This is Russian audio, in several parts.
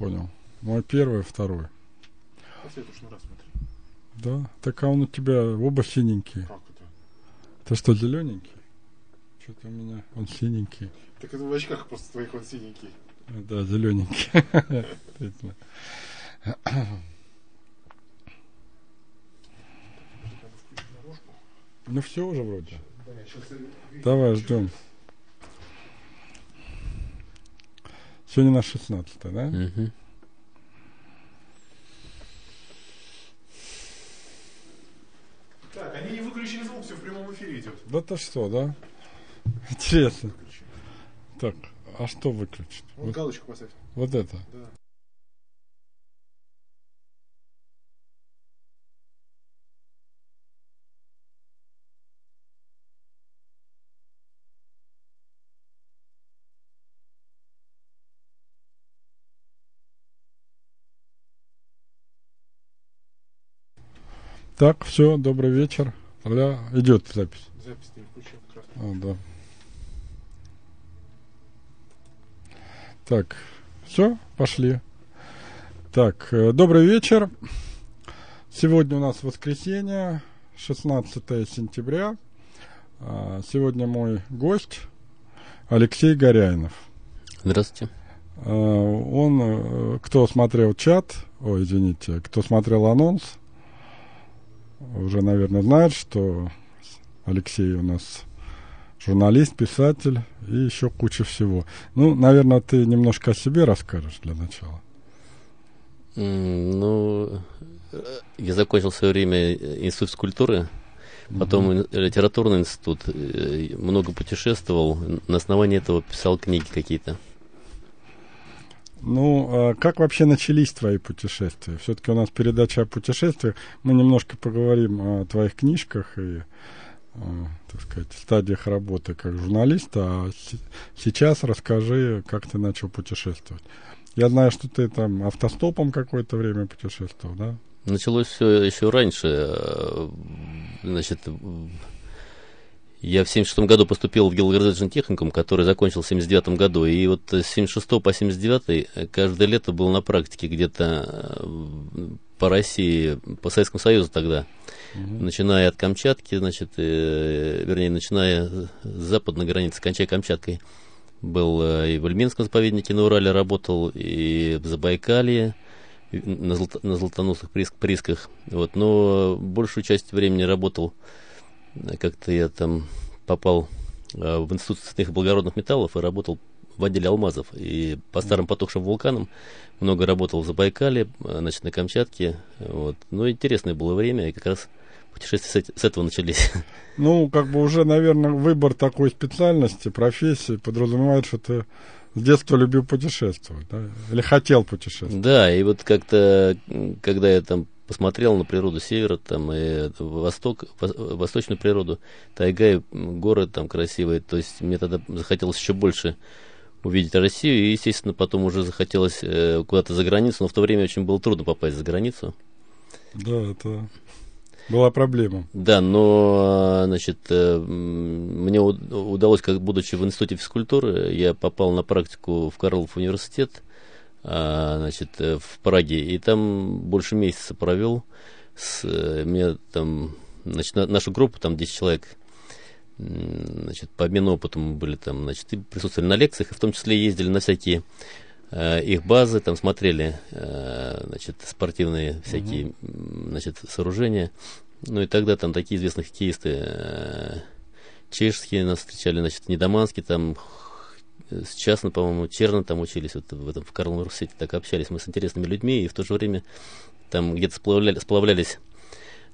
понял. Мой первый, второй. А цвет уж на раз смотри. Да? Так а он у тебя оба синенькие. Как это? Ты что, зелененький? Что-то у меня он синенький. Так это в очках просто твоих он синенький. Да, зелененький. Ну все уже вроде. Давай, ждем. Сегодня на 16-е, да? Угу. Так, они не выключили звук, все в прямом эфире идет. Да ты что, да? Интересно. Так, а что выключить? Вот, вот галочку поставь. Вот это? Да. Так, все, добрый вечер. Тогда идет запись. Запись не включена, красная. А, да. Так, все, пошли. Так, добрый вечер. Сегодня у нас воскресенье, 16 сентября. Сегодня мой гость Алексей Горяйнов. Здравствуйте. Он, кто смотрел чат, ой, извините, кто смотрел анонс, уже, наверное, знает, что Алексей у нас журналист, писатель и еще куча всего. Ну, наверное, ты немножко о себе расскажешь для начала. Ну, я закончил в свое время институт физкультуры, потом литературный институт, много путешествовал, на основании этого писал книги какие-то. Ну, как вообще начались твои путешествия? Все-таки у нас передача о путешествиях. Мы немножко поговорим о твоих книжках и, так сказать, стадиях работы как журналиста. А сейчас расскажи, как ты начал путешествовать. Я знаю, что ты там автостопом какое-то время путешествовал, да? Началось все еще раньше. Значит, я в 76-м году поступил в геологоразведочный техникум, который закончил в 79-м году. И вот с 76 по 79 каждое лето был на практике где-то по России, по Советскому Союзу тогда. Начиная от Камчатки, значит, вернее, начиная с западной границы, кончая Камчаткой. Был и в Ильминском заповеднике на Урале работал, и в Забайкалье, на золотоносных приисках. Вот. Но большую часть времени работал. Как-то я там попал в Институт цветных благородных металлов и работал в отделе алмазов. И по старым потухшим вулканам много работал в Забайкале, значит, на Камчатке. Вот. Ну, интересное было время, и как раз путешествия с этого начались. Ну, как бы уже, наверное, выбор такой специальности, профессии подразумевает, что ты с детства любил путешествовать, да? Или хотел путешествовать. Да, и вот как-то, когда я там посмотрел на природу севера, там, и восток, восточную природу, тайга и горы там красивые. То есть мне тогда захотелось еще больше увидеть Россию, и, естественно, потом уже захотелось куда-то за границу, но в то время очень было трудно попасть за границу. Да, это была проблема. Да, но, значит, мне удалось, как будучи в институте физкультуры, я попал на практику в Карлов университет, значит, в Праге, и там больше месяца провел. Меня там, значит, нашу группу, там 10 человек, значит, по обмену опытом мы были там, значит, и присутствовали на лекциях, и в том числе ездили на всякие их базы, там смотрели, значит, спортивные всякие, значит, сооружения. Ну и тогда там такие известные хоккеисты чешские нас встречали, значит, Недоманский там. Сейчас, ну, по-моему, Черно там учились, вот в этом в Карловом университете так общались мы с интересными людьми, и в то же время там где-то сплавлялись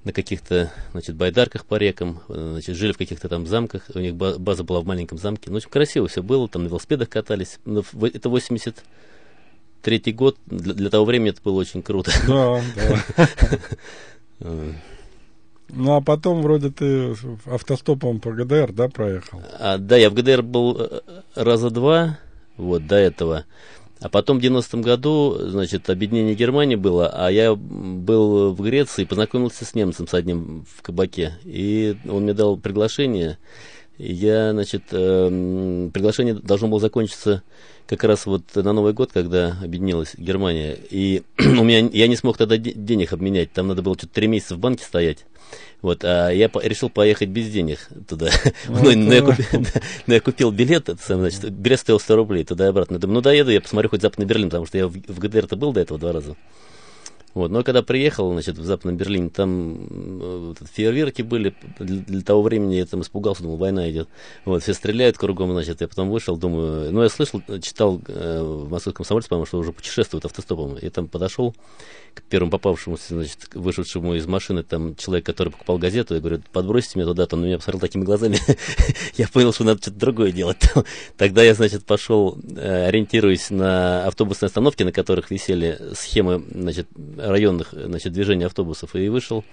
на каких-то, значит, байдарках по рекам, значит, жили в каких-то там замках, у них база была в маленьком замке, ну, очень красиво все было, там на велосипедах катались, это 83-й год, для того времени это было очень круто. Да, да. Ну, а потом, вроде, ты автостопом по ГДР, да, проехал? Да, я в ГДР был раза два, вот, до этого. А потом в 90-м году, значит, объединение Германии было, а я был в Греции, познакомился с немцем, с одним в кабаке. И он мне дал приглашение. Я, значит, приглашение должно было закончиться как раз вот на Новый год, когда объединилась Германия, и я не смог тогда денег обменять, там надо было что-то 3 месяца в банке стоять. Вот, а я решил поехать без денег туда. Но я купил билет, значит, билет стоил 100 рублей туда и обратно. Думаю, ну доеду, я посмотрю хоть Западный Берлин, потому что я в ГДР-то был до этого 2 раза. Вот, но когда приехал, значит, в Западном Берлине, там фейерверки были, для того времени я там испугался, думал, война идет. Вот, все стреляют кругом, значит, я потом вышел, думаю, ну, я слышал, читал в «Московском комсомольце», по-моему, что уже путешествуют автостопом, я там подошел к первому попавшемуся, значит, вышедшему из машины, там, человек, который покупал газету, я говорю, подбросьте меня туда, он на меня посмотрел такими глазами, я понял, что надо что-то другое делать. Тогда я, значит, пошел, ориентируясь на автобусные остановки, на которых висели схемы, значит, районных, значит, движений автобусов, и вышел,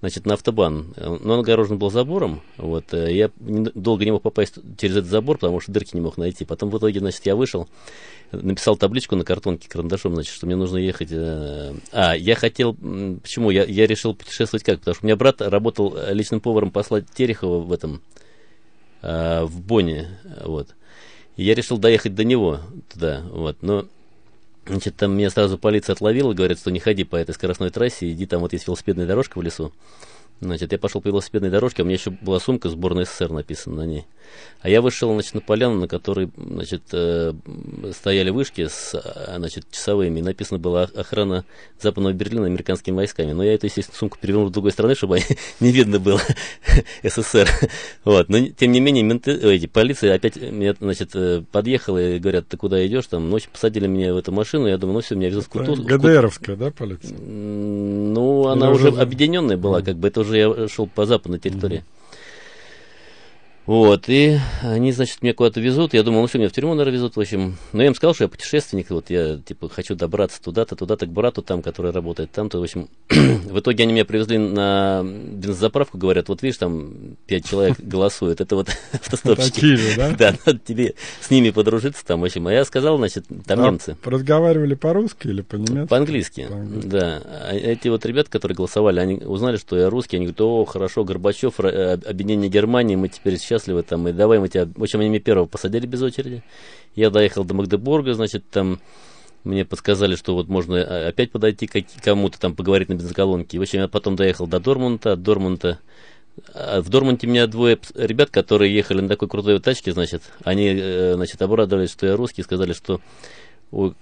значит, на автобан. Но он огорожен был забором, вот, я долго не мог попасть через этот забор, потому что дырки не мог найти. Потом в итоге, значит, я вышел, написал табличку на картонке карандашом, значит, что мне нужно ехать... я хотел... Почему? Я решил путешествовать как? Потому что у меня брат работал личным поваром посла Терехова в этом, в Бонне, вот. И я решил доехать до него туда, вот, но... Значит, там меня сразу полиция отловила, говорит, что не ходи по этой скоростной трассе, иди, там вот есть велосипедная дорожка в лесу. Значит, я пошел по велосипедной дорожке, а у меня еще была сумка «Сборная СССР» написана на ней. А я вышел, значит, на поляну, на которой, значит, стояли вышки с, значит, часовыми, и написано было «Охрана Западного Берлина американскими войсками». Но я эту, естественно, сумку перевернул с другой стороны, чтобы не видно было СССР. Вот. Но, тем не менее, полиция опять меня, значит, подъехала и говорят, ты куда идешь? Там ночью посадили меня в эту машину, я думаю, ну все, меня везут в Кутузовку. ГДРовская, да, полиция? Ну, она уже объединенная была, как бы, это уже я шел по западной территории. Вот, и они, значит, меня куда-то везут, я думал, ну что, меня в тюрьму, наверное, везут, в общем. Но я им сказал, что я путешественник, вот я, типа, хочу добраться туда-то, туда-то, к брату там, который работает там-то, в общем. В итоге они меня привезли на бензозаправку, говорят, вот видишь, там 5 человек голосуют, это вот автостопщики. Да, надо тебе с ними подружиться там, в общем. А я сказал, значит, там немцы. Разговаривали по-русски или по-немецки? По-английски, да. Эти вот ребята, которые голосовали, они узнали, что я русский, они говорят, о, хорошо, Горбачев, объединение Германии, мы теперь сейчас счастливы там, и давай мы тебя... В общем, они меня первого посадили без очереди. Я доехал до Магдебурга, значит, там мне подсказали, что вот можно опять подойти к кому-то, там поговорить на бензоколонке. В общем, я потом доехал до Дормунта, от Дормунта... В Дормунте меня 2 ребят, которые ехали на такой крутой тачке, значит, они, значит, обрадовались, что я русский, сказали, что,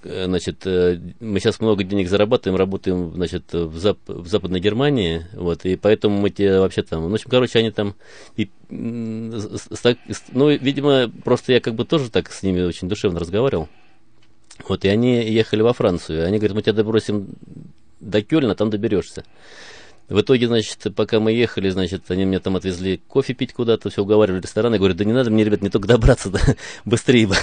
значит, мы сейчас много денег зарабатываем, работаем, значит, в Западной Германии, вот, и поэтому мы тебе вообще там... В общем, короче, они там... Ну, видимо, просто я как бы тоже так с ними очень душевно разговаривал. Вот, и они ехали во Францию. Они говорят, мы тебя добросим до Кёльна, там доберешься. В итоге, значит, пока мы ехали, значит, они меня там отвезли кофе пить куда-то, все уговаривали в ресторан. Я говорю, да не надо мне, ребят, не только добраться, да, быстрее бы.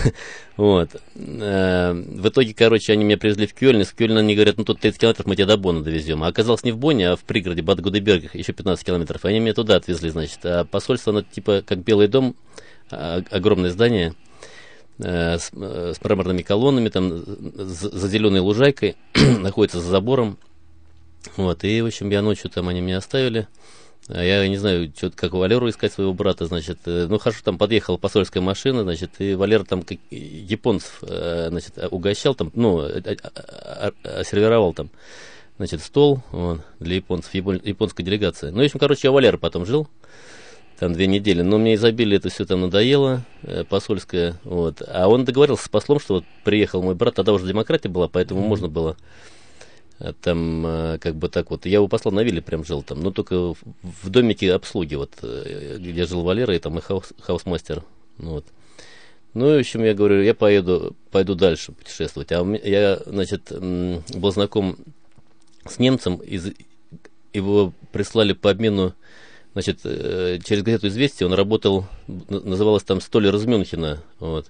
Вот. В итоге, короче, они меня привезли в Кёльн, и с Кёльна они говорят, ну тут 30 километров мы тебя до Бонна довезем. А оказалось не в Бонне, а в пригороде Бад-Годебергах, еще 15 километров. Они меня туда отвезли, значит. А посольство, оно типа как Белый дом, огромное здание, с мраморными колоннами, там, за зеленой лужайкой, находится за забором. Вот, и, в общем, я ночью там, они меня оставили, я не знаю, что-то, как Валеру искать своего брата, значит, ну, хорошо, там подъехала посольская машина, значит, и Валера там как японцев, значит, угощал там, ну, сервировал там, значит, стол, вот, для японцев, японская делегация. Ну, в общем, короче, я Валера потом жил, там 2 недели, но мне изобилие это все там надоело, посольское, вот, а он договорился с послом, что вот приехал мой брат, тогда уже демократия была, поэтому можно было... Там, как бы так вот, я его послал на вилле, прям жил там, но только в домике обслуги, вот, где жил Валера, и там и хаусмастер, вот. Ну, в общем, я говорю, я пойду дальше путешествовать, а я, значит, был знаком с немцем, его прислали по обмену, значит, через газету «Известия», он работал, называлось там «Столяр из Мюнхена», вот.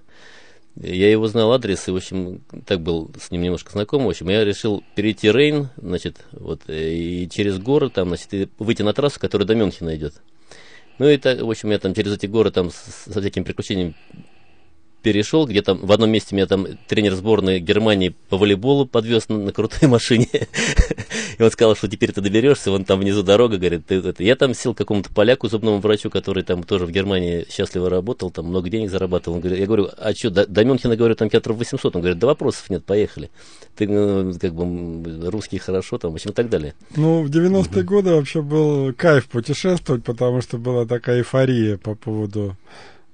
Я его знал адрес, и, в общем, так был с ним немножко знаком. В общем, я решил перейти Рейн, значит, вот, и через горы там, значит, и выйти на трассу, которая до Мюнхена идет. Ну и так, в общем, я там через эти горы там со всякими приключениями перешел, где там в одном месте меня там тренер сборной Германии по волейболу подвез на крутой машине. И он сказал, что теперь ты доберешься, вон там внизу дорога, говорит, ты, это. Я там сел к какому-то поляку, зубному врачу, который там тоже в Германии счастливо работал, там много денег зарабатывал. Он говорит, я говорю, а что, до Мюнхена, говорю, там километров 800. Он говорит, да вопросов нет, поехали. Ты, ну, как бы, русский хорошо, там, в общем, и так далее. Ну, в 90-е годы вообще был кайф путешествовать, потому что была такая эйфория по поводу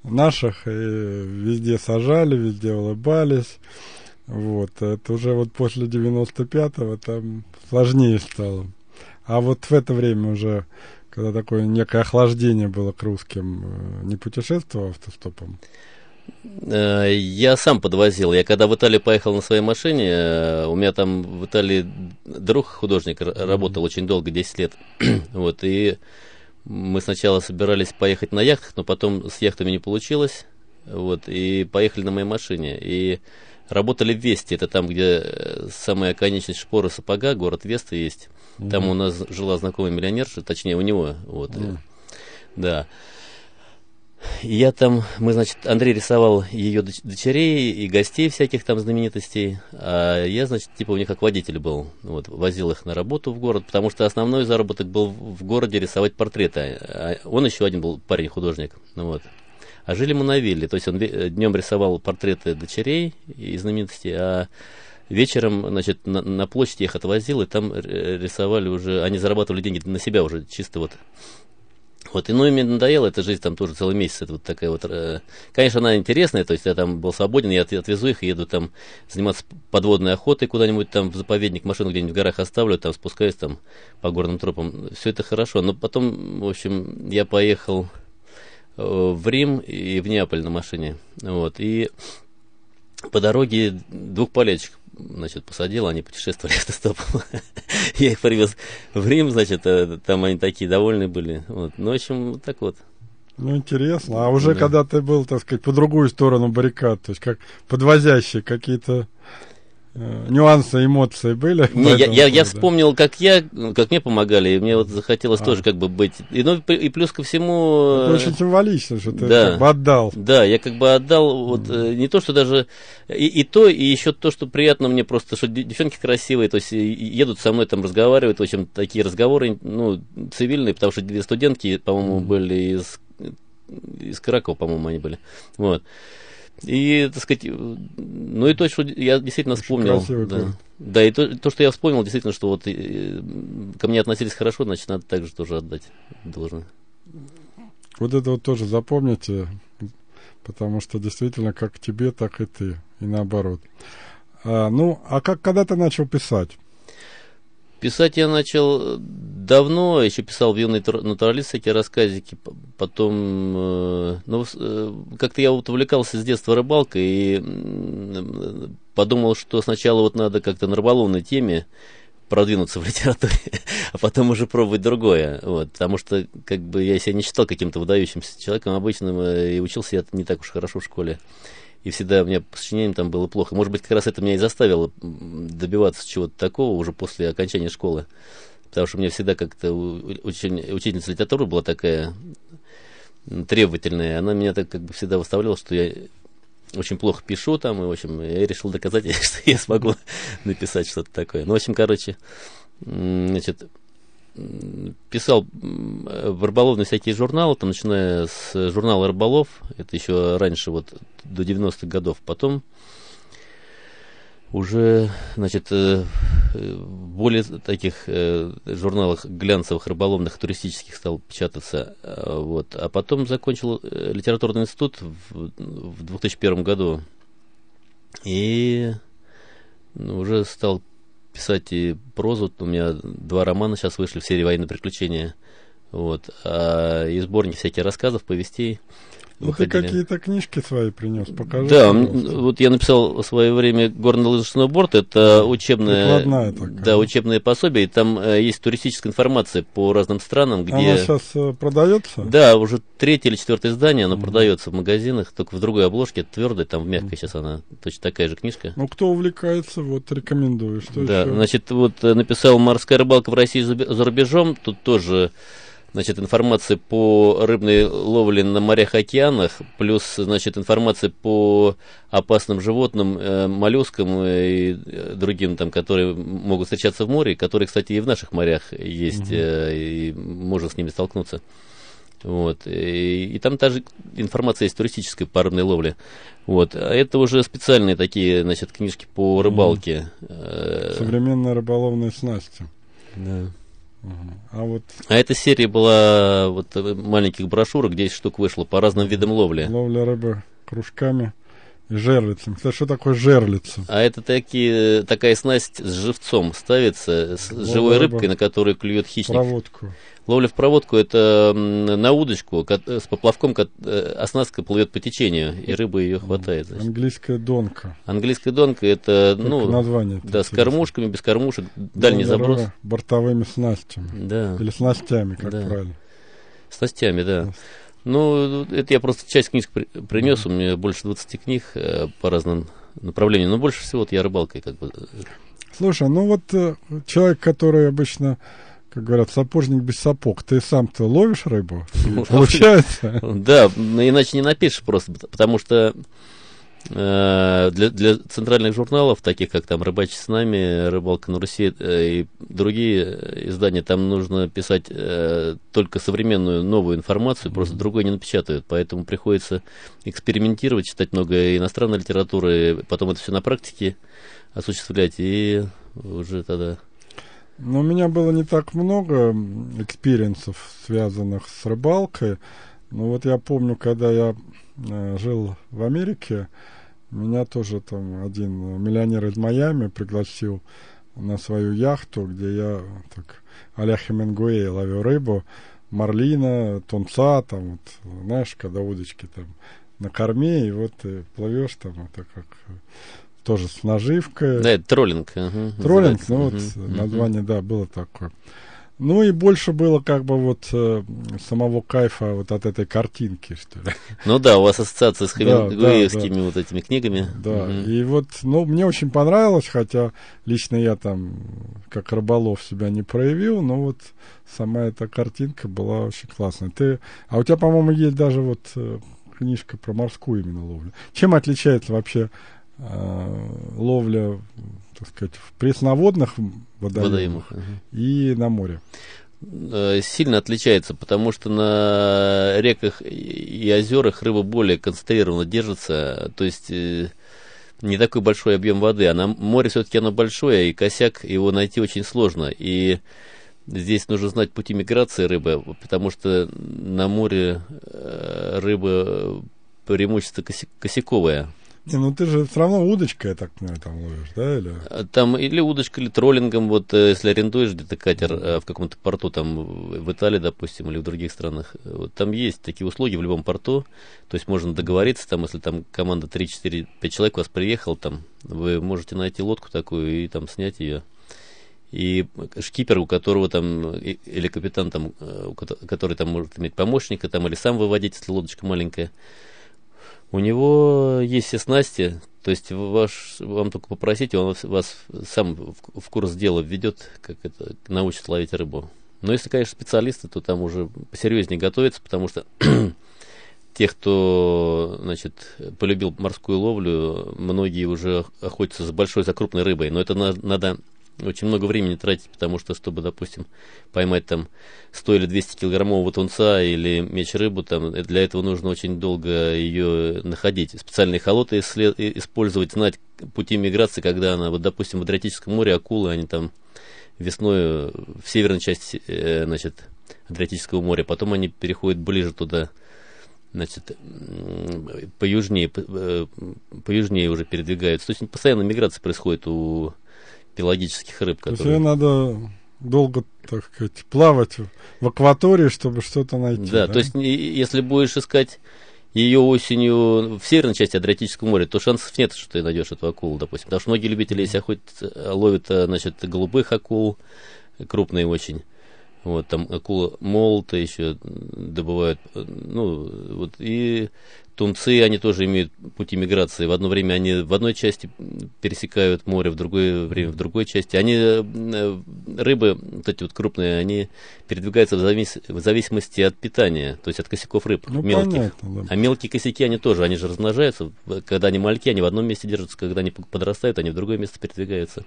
наших, и везде сажали, везде улыбались. Вот, это уже вот после 95-го там сложнее стало. А вот в это время уже, когда такое некое охлаждение было к русским, не путешествовал автостопом? Я сам подвозил. Я когда в Италию поехал на своей машине, у меня там в Италии друг художник работал очень долго, 10 лет. Вот, и мы сначала собирались поехать на яхтах, но потом с яхтами не получилось. Вот, и поехали на моей машине. И работали в Весте, это там, где самая конечность шпоры сапога, город Веста есть. Mm-hmm. Там у нас жила знакомая миллионерша, точнее у него. Вот, mm-hmm. Да. Я там, мы, значит, Андрей рисовал ее дочерей и гостей всяких там знаменитостей, а я, значит, типа у них как водитель был, вот, возил их на работу в город, потому что основной заработок был в городе рисовать портреты. А он еще один был парень-художник, вот. А жили мы на вилле, то есть он днем рисовал портреты дочерей и знаменитостей, а вечером, значит, на площадь их отвозил, и там рисовали уже, они зарабатывали деньги на себя уже, чисто вот. Вот, и, ну, и мне надоело эта жизнь, там тоже целый месяц, это вот такая вот, конечно, она интересная, то есть я там был свободен, я отвезу их, еду там заниматься подводной охотой куда-нибудь, там в заповедник, машину где-нибудь в горах оставлю, там спускаюсь там по горным тропам, все это хорошо, но потом, в общем, я поехал в Рим и в Неаполь на машине, вот, и по дороге двух полетчиков, значит, посадил, они путешествовали автостопом, я их привез в Рим, значит, там они такие довольны были, вот, ну, в общем, вот так вот. Ну, интересно, а уже да. Когда ты был, так сказать, по другую сторону баррикад, то есть как подвозящие какие-то нюансы, эмоции были? Не, я вспомнил, как мне помогали, и мне вот захотелось тоже как бы быть. И, ну, и плюс ко всему... Это очень символично, что ты как бы отдал. Да, я как бы отдал, вот, не то, что даже... И то, и еще то, что приятно мне просто, что девчонки красивые, то есть едут со мной, там разговаривают, в общем, такие разговоры, ну, цивильные, потому что две студентки, по-моему, были из Кракова, по-моему, они были, вот. И, так сказать, ну и то, что я действительно очень вспомнил. Да. Да, и то, что я вспомнил, действительно, что вот ко мне относились хорошо, значит, надо также тоже отдать должное. Вот это вот тоже запомните, потому что действительно как тебе, так и ты, и наоборот. Ну, а когда ты начал писать? Писать я начал давно, еще писал в «Юный натуралист» всякие рассказики, потом, ну, как-то я вот увлекался с детства рыбалкой и подумал, что сначала вот надо как-то на рыболовной теме продвинуться в литературе, а потом уже пробовать другое, вот, потому что, как бы, я себя не считал каким-то выдающимся человеком обычным, и учился я не так уж хорошо в школе. И всегда у меня по сочинениям там было плохо. Может быть, как раз это меня и заставило добиваться чего-то такого уже после окончания школы. Потому что у меня всегда как-то учительница литературы была такая требовательная. Она меня так как бы всегда выставляла, что я очень плохо пишу там. И, в общем, я решил доказать, что я смогу написать что-то такое. Ну, в общем, короче, значит... писал в рыболовные всякие журналы, там, начиная с журнала «Рыболов», это еще раньше, вот, до 90-х годов, потом уже, значит, в более таких журналах глянцевых, рыболовных, туристических стал печататься, вот, а потом закончил литературный институт в 2001 году и уже стал писать и прозу. У меня 2 романа сейчас вышли в серии «Военные приключения». Вот. И сборники всяких рассказов, повестей. Ну, ты какие-то книжки свои принес, покажи. Да, вот я написал в свое время «Горный лыжный сноуборд». Это учебное, да, учебное пособие. И там есть туристическая информация по разным странам, где... Она сейчас продается? Да, уже 3-е или 4-е издание, оно продается в магазинах, только в другой обложке, твердой, там в мягкой сейчас она, точно такая же книжка. Ну, кто увлекается, вот рекомендую. Что да, еще? Значит, вот написал «Морская рыбалка в России за рубежом». Тут тоже... значит, информации по рыбной ловле на морях и океанах, плюс, значит, информации по опасным животным, моллюскам и другим, там, которые могут встречаться в море, которые, кстати, и в наших морях есть, и можно с ними столкнуться. Вот. И там та же информация есть туристическая по рыбной ловле. Вот. А это уже специальные такие, значит, книжки по рыбалке. Современная рыболовная снасть. Да. А эта серия была вот маленьких брошюрок, 10 штук вышло по разным видам ловли. Ловля рыбы кружками и жерлицем. Кстати, что такое жерлица? А это такая снасть с живцом ставится, с ловля живой рыбкой, на которую клюет хищник. Проводку. Ловля в проводку — это на удочку с поплавком, оснастка плывет по течению, и рыба ее хватает. Значит. Английская донка. Английская донка — это, ну, название, да, с кормушками, без кормушек, дальний заброс. Бортовыми снастями. Да. Или снастями, как правильно. Снастями, да. Ну, это я просто часть книг принес, у меня больше 20 книг по разным направлениям, но больше всего я рыбалкой как бы. Слушай, ну вот человек, который обычно... Как говорят, сапожник без сапог. Ты сам-то ловишь рыбу? Получается? Да, иначе не напишешь просто. Потому что для центральных журналов, таких как там «Рыбачий с нами», «Рыбалка на Руси» и другие издания, там нужно писать только современную, новую информацию, просто другой не напечатают. Поэтому приходится экспериментировать, читать много иностранной литературы, потом это все на практике осуществлять, и уже тогда... Но у меня было не так много экспириенсов, связанных с рыбалкой. Но вот я помню, когда я жил в Америке, меня тоже там один миллионер из Майами пригласил на свою яхту, где я так а-ля Хемингуэй ловил рыбу, марлина, тунца, там, вот, знаешь, когда удочки там на корме, и вот ты плывешь там, это как... тоже с наживкой. Да, это троллинг. Троллинг, ну вот название, да, было такое. Ну и больше было как бы вот самого кайфа вот от этой картинки, что ли. Ну да, у вас ассоциация с хемингуэевскими вот этими книгами. Да, и вот, ну, мне очень понравилось, хотя лично я там как рыболов себя не проявил, но вот сама эта картинка была очень классная. А у тебя, по-моему, есть даже вот книжка про морскую именно ловлю. Чем отличается вообще ловля, так сказать, в пресноводных водоемах и на море? Сильно отличается, потому что на реках и озерах рыба более концентрированно держится, то есть не такой большой объем воды, а на море все-таки оно большое, и косяк его найти очень сложно, и здесь нужно знать пути миграции рыбы, потому что на море рыба преимущество косяковая. Не, ну ты же все равно удочкой, я так понимаю, там ловишь, да? Там или удочкой, или троллингом, вот если арендуешь где-то катер в каком-то порту, там в Италии, допустим, или в других странах, вот, там есть такие услуги в любом порту, то есть можно договориться, там, если там команда 3-4-5 человек у вас приехал, там, вы можете найти лодку такую и там снять ее. И шкипер, у которого там, или капитан, там, который там может иметь помощника, там, или сам выводить, если лодочка маленькая, у него есть все снасти, то есть вам только попросите, он вас сам в курс дела введет, как это научит ловить рыбу. Но если, конечно, специалисты, то там уже посерьезнее готовятся, потому что те, кто, значит, полюбил морскую ловлю, многие уже охотятся за крупной рыбой, но это надо очень много времени тратить, потому что, чтобы, допустим, поймать там 100 или 200 килограммового тунца или меч-рыбу, там, для этого нужно очень долго ее находить. Специальные холоты использовать, знать пути миграции, когда она, вот, допустим, в Адриатическом море акулы, они там весной в северной части, значит, Адриатического моря, потом они переходят ближе туда, значит, по южнее уже передвигаются. То есть постоянно миграция происходит у пелагических рыб, которые... То есть надо долго, так сказать, плавать в акватории, чтобы что-то найти. Да, то есть если будешь искать ее осенью в северной части Адриатического моря, то шансов нет, что ты найдешь эту акулу, допустим. Потому что многие любители, если ловят, значит, голубых акул, крупные очень. Вот, там акула молота еще добывают. Ну, вот, и Тунцы, они тоже имеют пути миграции. В одно время они в одной части пересекают море, в другое время в другой части. Они, рыбы, вот эти вот крупные, они передвигаются в зависимости от питания, то есть от косяков рыб, ну, мелких. Понятно, да. А мелкие косяки, они тоже, они же размножаются. Когда они мальки, они в одном месте держатся, когда они подрастают, они в другое место передвигаются.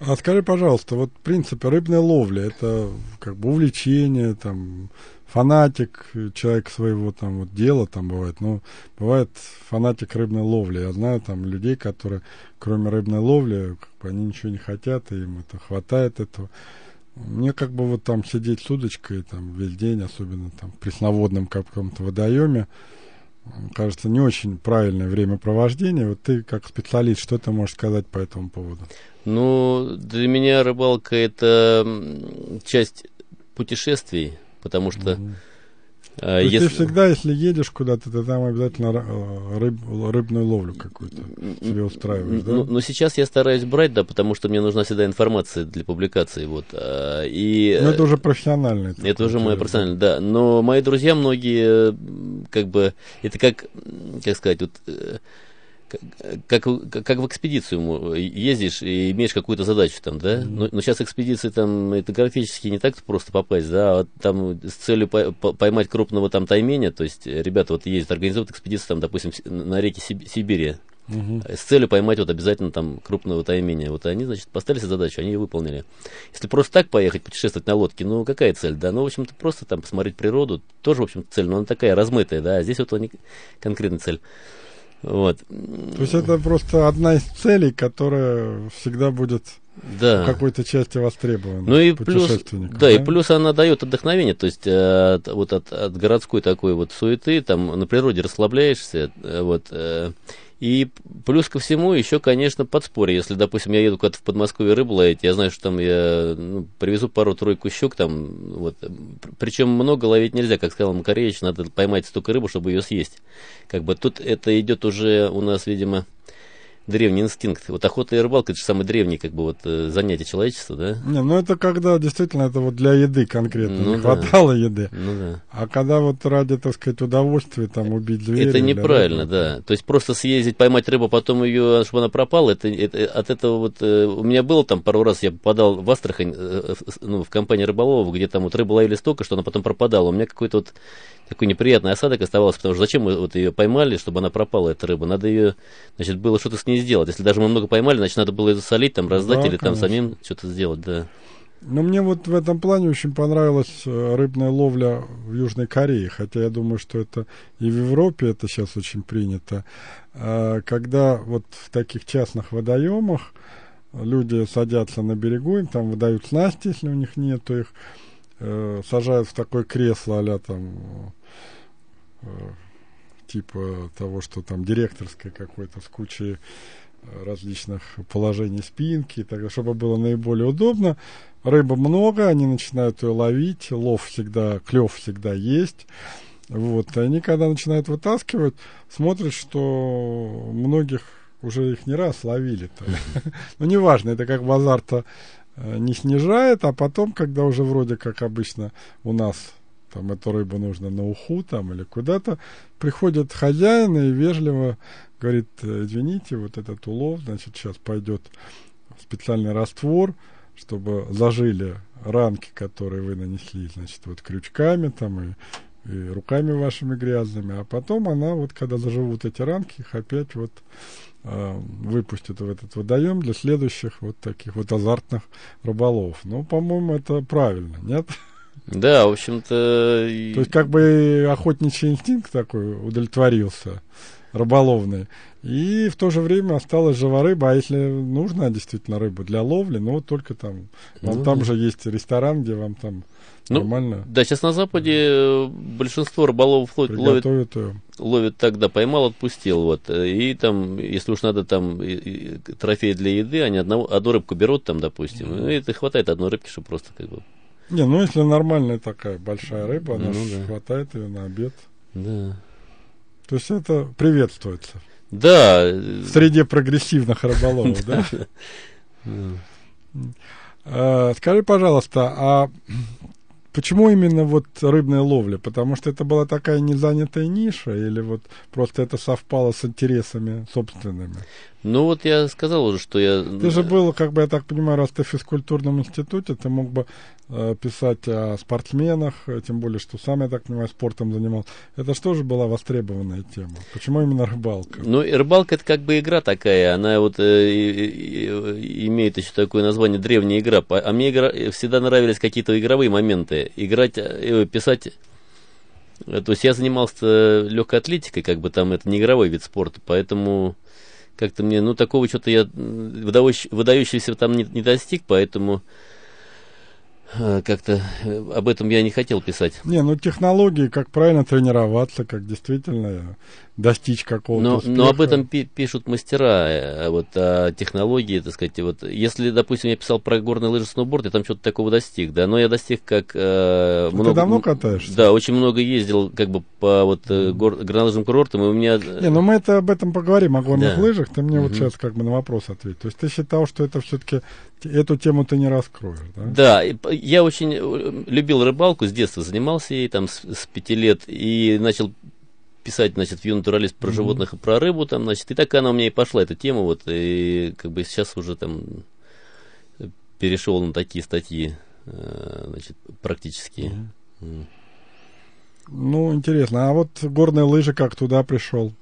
А скажи, пожалуйста, вот в принципе рыбная ловля, это как бы увлечение, там, фанатик человек своего там вот дела там бывает, но бывает фанатик рыбной ловли. Я знаю там людей, которые кроме рыбной ловли, как бы, они ничего не хотят, и им это хватает этого. Мне как бы вот там сидеть с удочкой там весь день, особенно там в пресноводном каком-то водоеме, кажется, не очень правильное времяпровождение. Вот ты, как специалист, что ты можешь сказать по этому поводу? Ну, для меня рыбалка — это часть путешествий, потому что... Если... Ты всегда, если едешь куда-то, ты там обязательно рыбную ловлю какую-то себе устраиваешь, да? Ну, сейчас я стараюсь брать, да, потому что мне нужна всегда информация для публикации, вот. И... Ну, это уже профессионально. Это уже моя профессиональная, да. Но мои друзья многие, как бы, это как сказать, вот... Как в экспедицию ездишь и имеешь какую-то задачу там, да? Но сейчас экспедиции там этнографически не так просто попасть, да, а там с целью поймать крупного там тайменя, то есть ребята вот ездят, организуют экспедицию там, допустим, на реке Сибири, с целью поймать вот обязательно там крупного тайменя. Вот они, значит, поставили себе задачу, они ее выполнили. Если просто так поехать, путешествовать на лодке, ну, какая цель, да? Ну, в общем-то, просто там посмотреть природу, тоже, в общем-то, цель, но она такая размытая, да, а здесь вот они конкретная цель. Вот. То есть это просто одна из целей, которая всегда будет, да, в какой-то части востребована. Ну и плюс, да, и плюс она дает отдохновение, то есть вот от городской такой вот суеты, там на природе расслабляешься, вот. И плюс ко всему еще, конечно, подспорье. Если, допустим, я еду куда-то в Подмосковье рыбу ловить, я знаю, что там я привезу пару-тройку щук, там, вот. Причем много ловить нельзя, как сказал Макаревич, надо поймать столько рыбы, чтобы ее съесть. Как бы тут это идет уже у нас, видимо, древний инстинкт. Вот охота и рыбалка — это же самые древние, как бы, вот, занятия человечества, да? Не, ну это когда действительно это вот для еды конкретно, ну, не, да, хватало еды. Ну, да. А когда вот ради, так сказать, удовольствия там убить зверя... Это неправильно, рыбы, да. То есть просто съездить, поймать рыбу, потом ее, чтобы она пропала, это от этого вот... У меня было там пару раз, я попадал в Астрахань, ну, в компании рыболовов, где там вот рыбу ловили столько, что она потом пропадала. У меня какой-то вот такой неприятный осадок оставался, потому что зачем мы вот ее поймали, чтобы она пропала, эта рыба? Надо ее, значит, было что-то с ней сделать. Если даже мы много поймали, значит, надо было ее засолить, там, раздать, да, или конечно, там самим что-то сделать, да. Но мне вот в этом плане очень понравилась рыбная ловля в Южной Корее, хотя я думаю, что это и в Европе это сейчас очень принято, когда вот в таких частных водоемах люди садятся на берегу, им там выдают снасти, если у них нет, то их сажают в такое кресло а-ля там типа того, что там директорское какое-то с кучей различных положений спинки, и так далее, чтобы было наиболее удобно. Рыбы много, они начинают ее ловить, лов всегда, клев всегда есть. Вот. И они, когда начинают вытаскивать, смотрят, что многих уже их не раз ловили. Ну, неважно, это как бы азарта не снижает, а потом, когда уже вроде как обычно у нас там эту рыбу нужно на уху там или куда-то, приходит хозяин и вежливо говорит: извините, вот этот улов, значит, сейчас пойдет в специальный раствор, чтобы зажили ранки, которые вы нанесли, значит, вот крючками там и руками вашими грязными, а потом она, вот когда заживут эти ранки, их опять вот выпустят в этот водоем для следующих вот таких вот азартных рыболов. Ну, по-моему, это правильно, нет? Да, в общем-то... То есть как бы охотничий инстинкт такой удовлетворился, рыболовный, и в то же время осталась жива рыба, а если нужна действительно рыба для ловли, ну, только там, вам, ну, там же есть ресторан, где вам там, ну, нормально... Да, сейчас на Западе большинство рыболовов ловят так, да, поймал, отпустил, вот, и там, если уж надо там трофей для еды, они одну рыбку берут там, допустим, и это хватает одной рыбки, чтобы просто как бы... Не, ну если нормальная такая большая рыба, она, ну, да, хватает ее на обед. Да. То есть это приветствуется. Да. Среди прогрессивных рыболовов, да? Скажи, пожалуйста, а Почему именно вот рыбная ловля? Потому что это была такая незанятая ниша, или вот просто это совпало с интересами собственными? Ну вот я сказал уже, что я... Ты же был, как бы, я так понимаю, раз ты в физкультурном институте, ты мог бы писать о спортсменах, тем более, что сам, я так понимаю, спортом занимался. Это что же была востребованная тема? Почему именно рыбалка? Ну, рыбалка — это как бы игра такая, она вот имеет еще такое название — древняя игра. А мне всегда нравились какие-то игровые моменты. Играть, писать. То есть я занимался легкой атлетикой, как бы там это не игровой вид спорта, поэтому как-то мне, ну, такого что-то я выдающегося там не достиг, поэтому как-то об этом я не хотел писать. Не, ну технологии, как правильно тренироваться, как действительно достичь какого-то успеха. Но об этом пишут мастера, вот о технологии, так сказать. Вот, если, допустим, я писал про горные лыжи, сноуборд, я там что-то такого достиг, да, но я достиг как... ты давно катаешься? Да, очень много ездил как бы по вот горнолыжным курортам, и у меня... Не, ну мы это, об этом поговорим, о горных лыжах, ты мне вот сейчас как бы на вопрос ответь. То есть ты считал, что это все-таки, эту тему ты не раскроешь, да? Да, я очень любил рыбалку, с детства занимался ей, там, с 5 лет, и начал писать, значит, в «Юный натуралист» про животных и про рыбу, там, значит, и так она у меня и пошла, эта тема, вот, и как бы сейчас уже там перешел на такие статьи, значит, практические. Ну, интересно, а вот горные лыжи как туда пришел?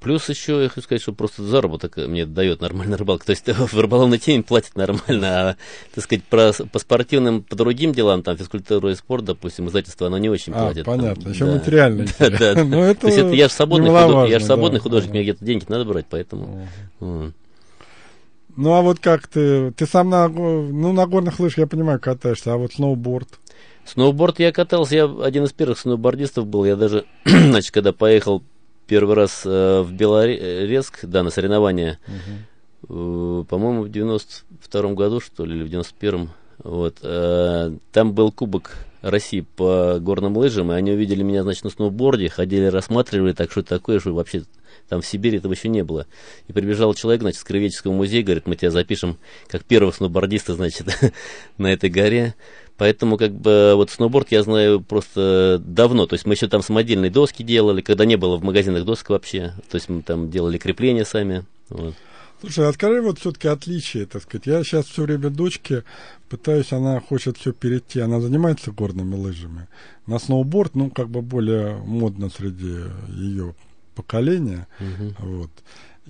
Плюс еще я хочу сказать, что просто заработок мне дает нормальная рыбалка. То есть в рыболовной теме платят нормально, а, так сказать, по спортивным, по другим делам, там, физкультура и спорт, допустим, издательство, оно не очень платит. Понятно, там, еще да. Материально. Да. То есть это, я же свободный художник, мне где-то деньги надо брать, поэтому... Ну, а вот как ты сам на горных лыжах, я понимаю, катаешься, а вот сноуборд? Сноуборд я катался, я один из первых сноубордистов был, я даже, значит, когда поехал первый раз в Белорецк, да, на соревнования, по-моему, в 92-м году, что ли, или в 91-м, вот, там был Кубок России по горным лыжам, и они увидели меня, значит, на сноуборде, ходили, рассматривали, так, что это такое, что вообще там в Сибири этого еще не было. И прибежал человек, значит, с Краеведческого музея, говорит, мы тебя запишем как первого сноубордиста, значит, на этой горе. Поэтому, как бы, вот сноуборд я знаю просто давно. То есть мы еще там самодельные доски делали, когда не было в магазинах досок вообще. То есть мы там делали крепления сами. Вот. Слушай, а скажи вот все-таки отличие, так сказать. Я сейчас все время дочке пытаюсь, она хочет все перейти. Она занимается горными лыжами. На сноуборд, ну, как бы более модно среди ее поколения. Вот.